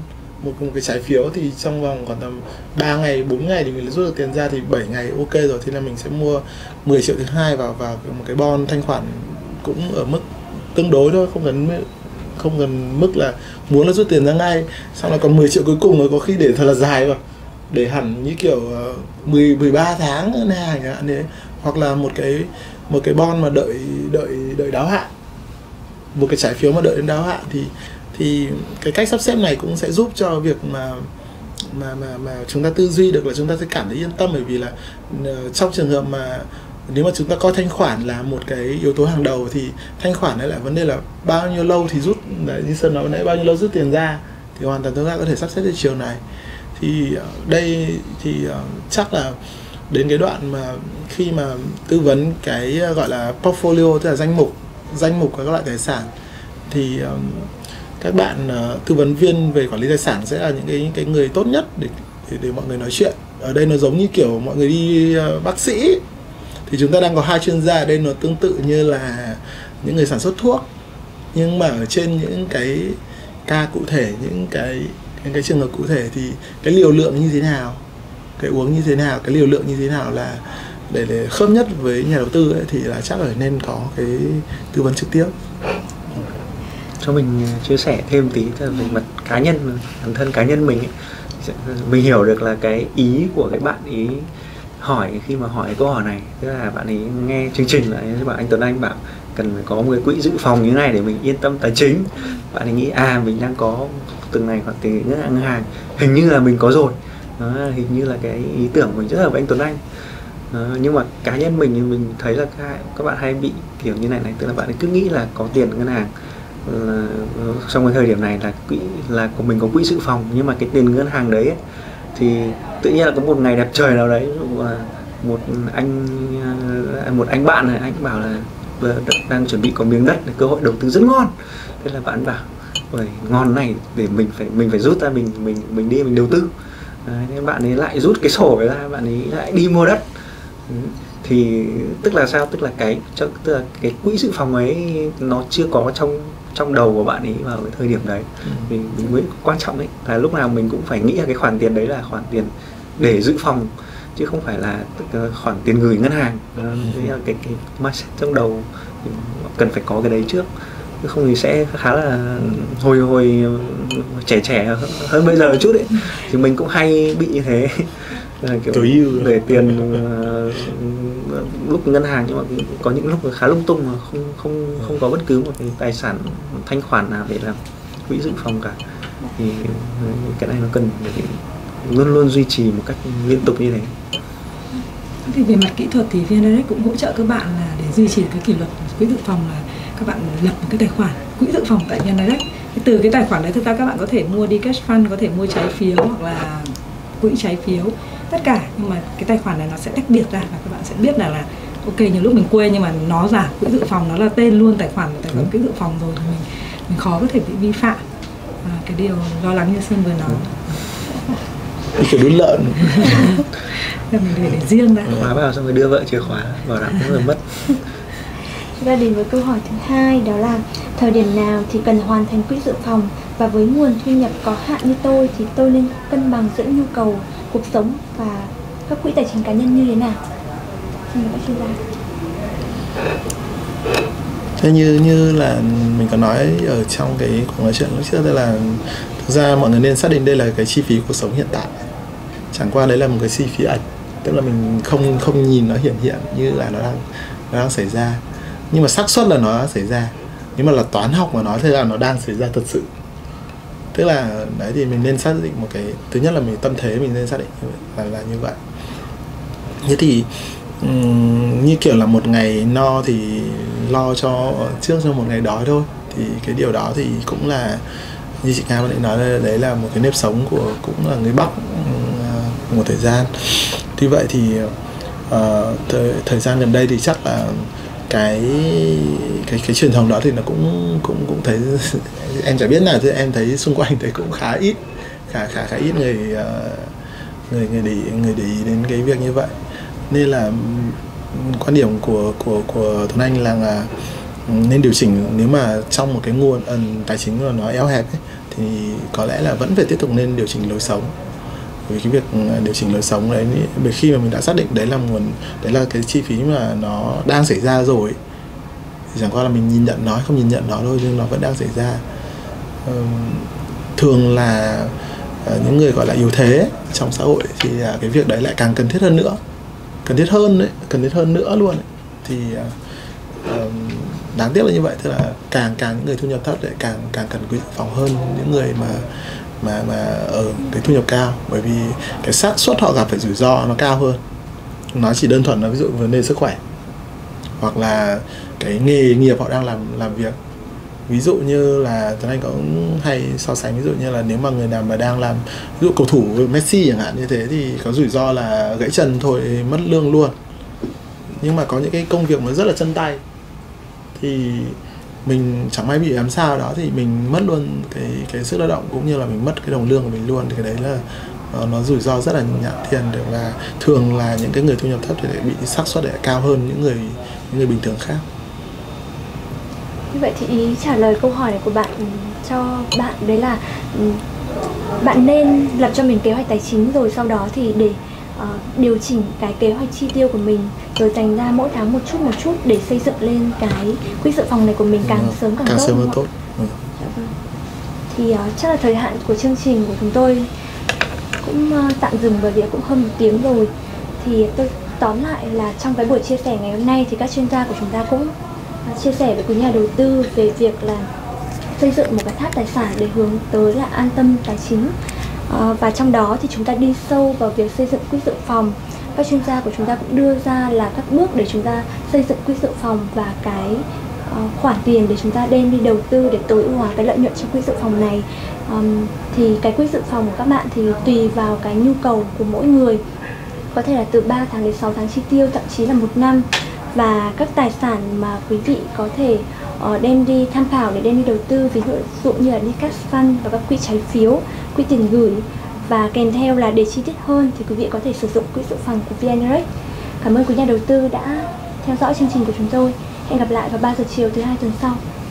một cái trái phiếu, thì trong vòng còn tầm 3 ngày, 4 ngày thì mình rút được tiền ra, thì 7 ngày ok rồi, thì là mình sẽ mua 10 triệu thứ hai vào một cái bond thanh khoản cũng ở mức tương đối thôi, không cần mức là muốn là rút tiền ra ngay. Xong là còn 10 triệu cuối cùng rồi, có khi để thật là dài vào, để hẳn như kiểu 13 tháng ngân hàng chẳng hạn đấy, hoặc là một cái bond mà đợi đáo hạn, một cái trái phiếu mà đợi đến đáo hạn, thì cái cách sắp xếp này cũng sẽ giúp cho việc mà chúng ta tư duy được, là chúng ta sẽ cảm thấy yên tâm. Bởi vì là trong trường hợp mà nếu mà chúng ta coi thanh khoản là một cái yếu tố hàng đầu, thì thanh khoản đấy là vấn đề là bao nhiêu lâu thì rút, đấy, như Sơn nói nãy, bao nhiêu lâu rút tiền ra, thì hoàn toàn chúng ta có thể sắp xếp được chiều này. Thì đây thì chắc là đến cái đoạn mà khi mà tư vấn cái gọi là portfolio, tức là danh mục của các loại tài sản, thì các bạn tư vấn viên về quản lý tài sản sẽ là những cái người tốt nhất để mọi người nói chuyện. Ở đây nó giống như kiểu mọi người đi bác sĩ thì chúng ta đang có 2 chuyên gia, ở đây nó tương tự như là những người sản xuất thuốc, nhưng mà ở trên những cái ca cụ thể, những cái trường hợp cụ thể, thì cái liều lượng như thế nào, cái uống như thế nào, cái liều lượng như thế nào là để khớp nhất với nhà đầu tư ấy, thì là chắc là nên có cái tư vấn trực tiếp. Cho mình chia sẻ thêm tí về mặt cá nhân, bản thân cá nhân mình ấy. Mình hiểu được là cái ý của cái bạn ý hỏi, khi mà hỏi câu hỏi này, tức là bạn ấy nghe chương trình lại bảo anh Tuấn Anh bảo cần phải có một cái quỹ dự phòng như thế này để mình yên tâm tài chính. Bạn ấy nghĩ mình đang có từng này khoảng tiền ngân hàng, hình như là mình có rồi. Đó, hình như là cái ý tưởng của mình rất hợp với anh Tuấn Anh. Đó, nhưng mà cá nhân mình thì mình thấy là các bạn hay bị kiểu như này, tức là bạn ấy cứ nghĩ là có tiền ngân hàng trong cái thời điểm này là quỹ là của mình có quỹ dự phòng, nhưng mà cái tiền ngân hàng đấy ấy, thì tự nhiên là có một ngày đẹp trời nào đấy, một anh bạn này, anh bảo là đang chuẩn bị có miếng đất, cơ hội đầu tư rất ngon, thế là bạn bảo ôi ngon này, để mình phải rút ra, mình đi mình đầu tư. Đấy, bạn ấy lại rút cái sổ ra, bạn ấy lại đi mua đất. thì tức là sao, tức là cái quỹ dự phòng ấy nó chưa có trong đầu của bạn ấy vào cái thời điểm đấy. Mình mới quan trọng đấy là lúc nào mình cũng phải nghĩ là cái khoản tiền đấy là khoản tiền để dự phòng chứ không phải là khoản tiền gửi ngân hàng. Thế là cái mindset trong đầu cần phải có cái đấy trước, không thì sẽ khá là hồi trẻ hơn bây giờ một chút ấy, thì mình cũng hay bị như thế. Kiểu để tiền lúc ngân hàng, nhưng mà có những lúc khá lung tung mà không có bất cứ một cái tài sản, một thanh khoản nào để làm quỹ dự phòng cả, thì cái này nó cần luôn luôn duy trì một cách liên tục như thế. Thì về mặt kỹ thuật thì VNDirect cũng hỗ trợ các bạn là để duy trì cái kỷ luật quỹ dự phòng là các bạn lập một cái tài khoản quỹ dự phòng tại VNDirect. Từ cái tài khoản đấy thực ra các bạn có thể mua đi cash fund, có thể mua trái phiếu hoặc là quỹ trái phiếu, tất cả, nhưng mà cái tài khoản này nó sẽ tách biệt ra và các bạn sẽ biết là ok, nhiều lúc mình quên nhưng mà nó giả quỹ dự phòng, nó là tên luôn tài khoản, quỹ dự phòng rồi thì mình khó có thể bị vi phạm. Cái điều lo lắng như Sơn vừa nói. Kiểu đút lợn. Mình để riêng ra. Hóa vào xong rồi đưa vợ chìa khóa, bảo đảm cũng rồi mất. Và đến với câu hỏi thứ hai, đó là thời điểm nào thì cần hoàn thành quỹ dự phòng, và với nguồn thu nhập có hạn như tôi thì tôi nên cân bằng giữa nhu cầu cuộc sống và các quỹ tài chính cá nhân như thế nào? Xin mời các chuyên gia. Thế như là mình có nói ở trong cái cuộc nói chuyện lúc trước, đây là thực ra mọi người nên xác định đây là cái chi phí cuộc sống hiện tại, chẳng qua đấy là một cái chi phí ẩn, tức là mình không nhìn nó hiện như là nó đang xảy ra, nhưng mà xác suất là nó xảy ra. Nếu mà là toán học mà nói thế là nó đang xảy ra thật sự, tức là đấy, thì mình nên xác định một cái, thứ nhất là mình tâm thế mình nên xác định là như vậy. Thế thì như kiểu là một ngày no thì lo cho trước cho một ngày đói thôi, thì cái điều đó thì cũng là như chị Nga bạn nói là đấy là một cái nếp sống của cũng là người Bắc một thời gian. Tuy vậy thì thời gian gần đây thì chắc là cái truyền thống đó thì nó cũng thấy em chả biết nào, chứ em thấy xung quanh thấy cũng khá ít người để ý đến cái việc như vậy, nên là quan điểm của Tuấn Anh là nên điều chỉnh. Nếu mà trong một cái nguồn tài chính của nó eo hẹp ấy, thì có lẽ là vẫn phải tiếp tục nên điều chỉnh lối sống. Vì cái việc điều chỉnh lối sống đấy, bởi khi mà mình đã xác định đấy là nguồn, đấy là cái chi phí mà nó đang xảy ra rồi, thì chẳng qua là mình nhìn nhận nó, không nhìn nhận nó thôi, nhưng nó vẫn đang xảy ra. Thường là những người gọi là yếu thế trong xã hội thì cái việc đấy lại càng cần thiết hơn nữa, cần thiết hơn nữa luôn ấy. Thì đáng tiếc là như vậy, tức là càng những người thu nhập thấp lại càng cần quỹ dự phòng hơn những người mà ở cái thu nhập cao, bởi vì cái xác suất họ gặp phải rủi ro nó cao hơn. Nó chỉ đơn thuần là ví dụ vấn đề sức khỏe hoặc là cái nghề nghiệp họ đang làm việc. Ví dụ như là Tuấn Anh cũng hay so sánh, ví dụ như là nếu mà người nào mà đang làm, ví dụ cầu thủ Messi chẳng hạn như thế, thì có rủi ro là gãy chân thôi mất lương luôn. Nhưng mà có những cái công việc nó rất là chân tay, thì mình chẳng may bị làm sao đó thì mình mất luôn cái sức lao động, cũng như là mình mất cái đồng lương của mình luôn, thì cái đấy là nó rủi ro rất là nhãn tiền. Để là thường là những cái người thu nhập thấp thì bị xác suất cao hơn những người bình thường khác. Như vậy thì ý trả lời câu hỏi này của bạn cho bạn đấy là bạn nên lập cho mình kế hoạch tài chính, rồi sau đó thì để điều chỉnh cái kế hoạch chi tiêu của mình, rồi dành ra mỗi tháng một chút để xây dựng lên cái quỹ dự phòng này của mình càng sớm càng tốt. Thì chắc là thời hạn của chương trình của chúng tôi cũng tạm dừng, bởi vì cũng hơn một tiếng rồi. Thì tôi tóm lại là trong cái buổi chia sẻ ngày hôm nay thì các chuyên gia của chúng ta cũng chia sẻ với quý nhà đầu tư về việc là xây dựng một cái tháp tài sản để hướng tới là an tâm tài chính. Và trong đó thì chúng ta đi sâu vào việc xây dựng quỹ dự phòng. Các chuyên gia của chúng ta cũng đưa ra là các bước để chúng ta xây dựng quỹ dự phòng và cái khoản tiền để chúng ta đem đi đầu tư để tối ưu hóa cái lợi nhuận trong quỹ dự phòng này. Thì cái quỹ dự phòng của các bạn thì tùy vào cái nhu cầu của mỗi người, có thể là từ 3 tháng đến 6 tháng chi tiêu, thậm chí là 1 năm. Và các tài sản mà quý vị có thể đem đi tham khảo để đem đi đầu tư, ví dụ như là đi cash fund và các quỹ trái phiếu, quỹ tiền gửi. Và kèm theo là để chi tiết hơn thì quý vị có thể sử dụng quỹ dự phòng của VNDirect. Cảm ơn quý nhà đầu tư đã theo dõi chương trình của chúng tôi. Hẹn gặp lại vào 3 giờ chiều thứ Hai tuần sau.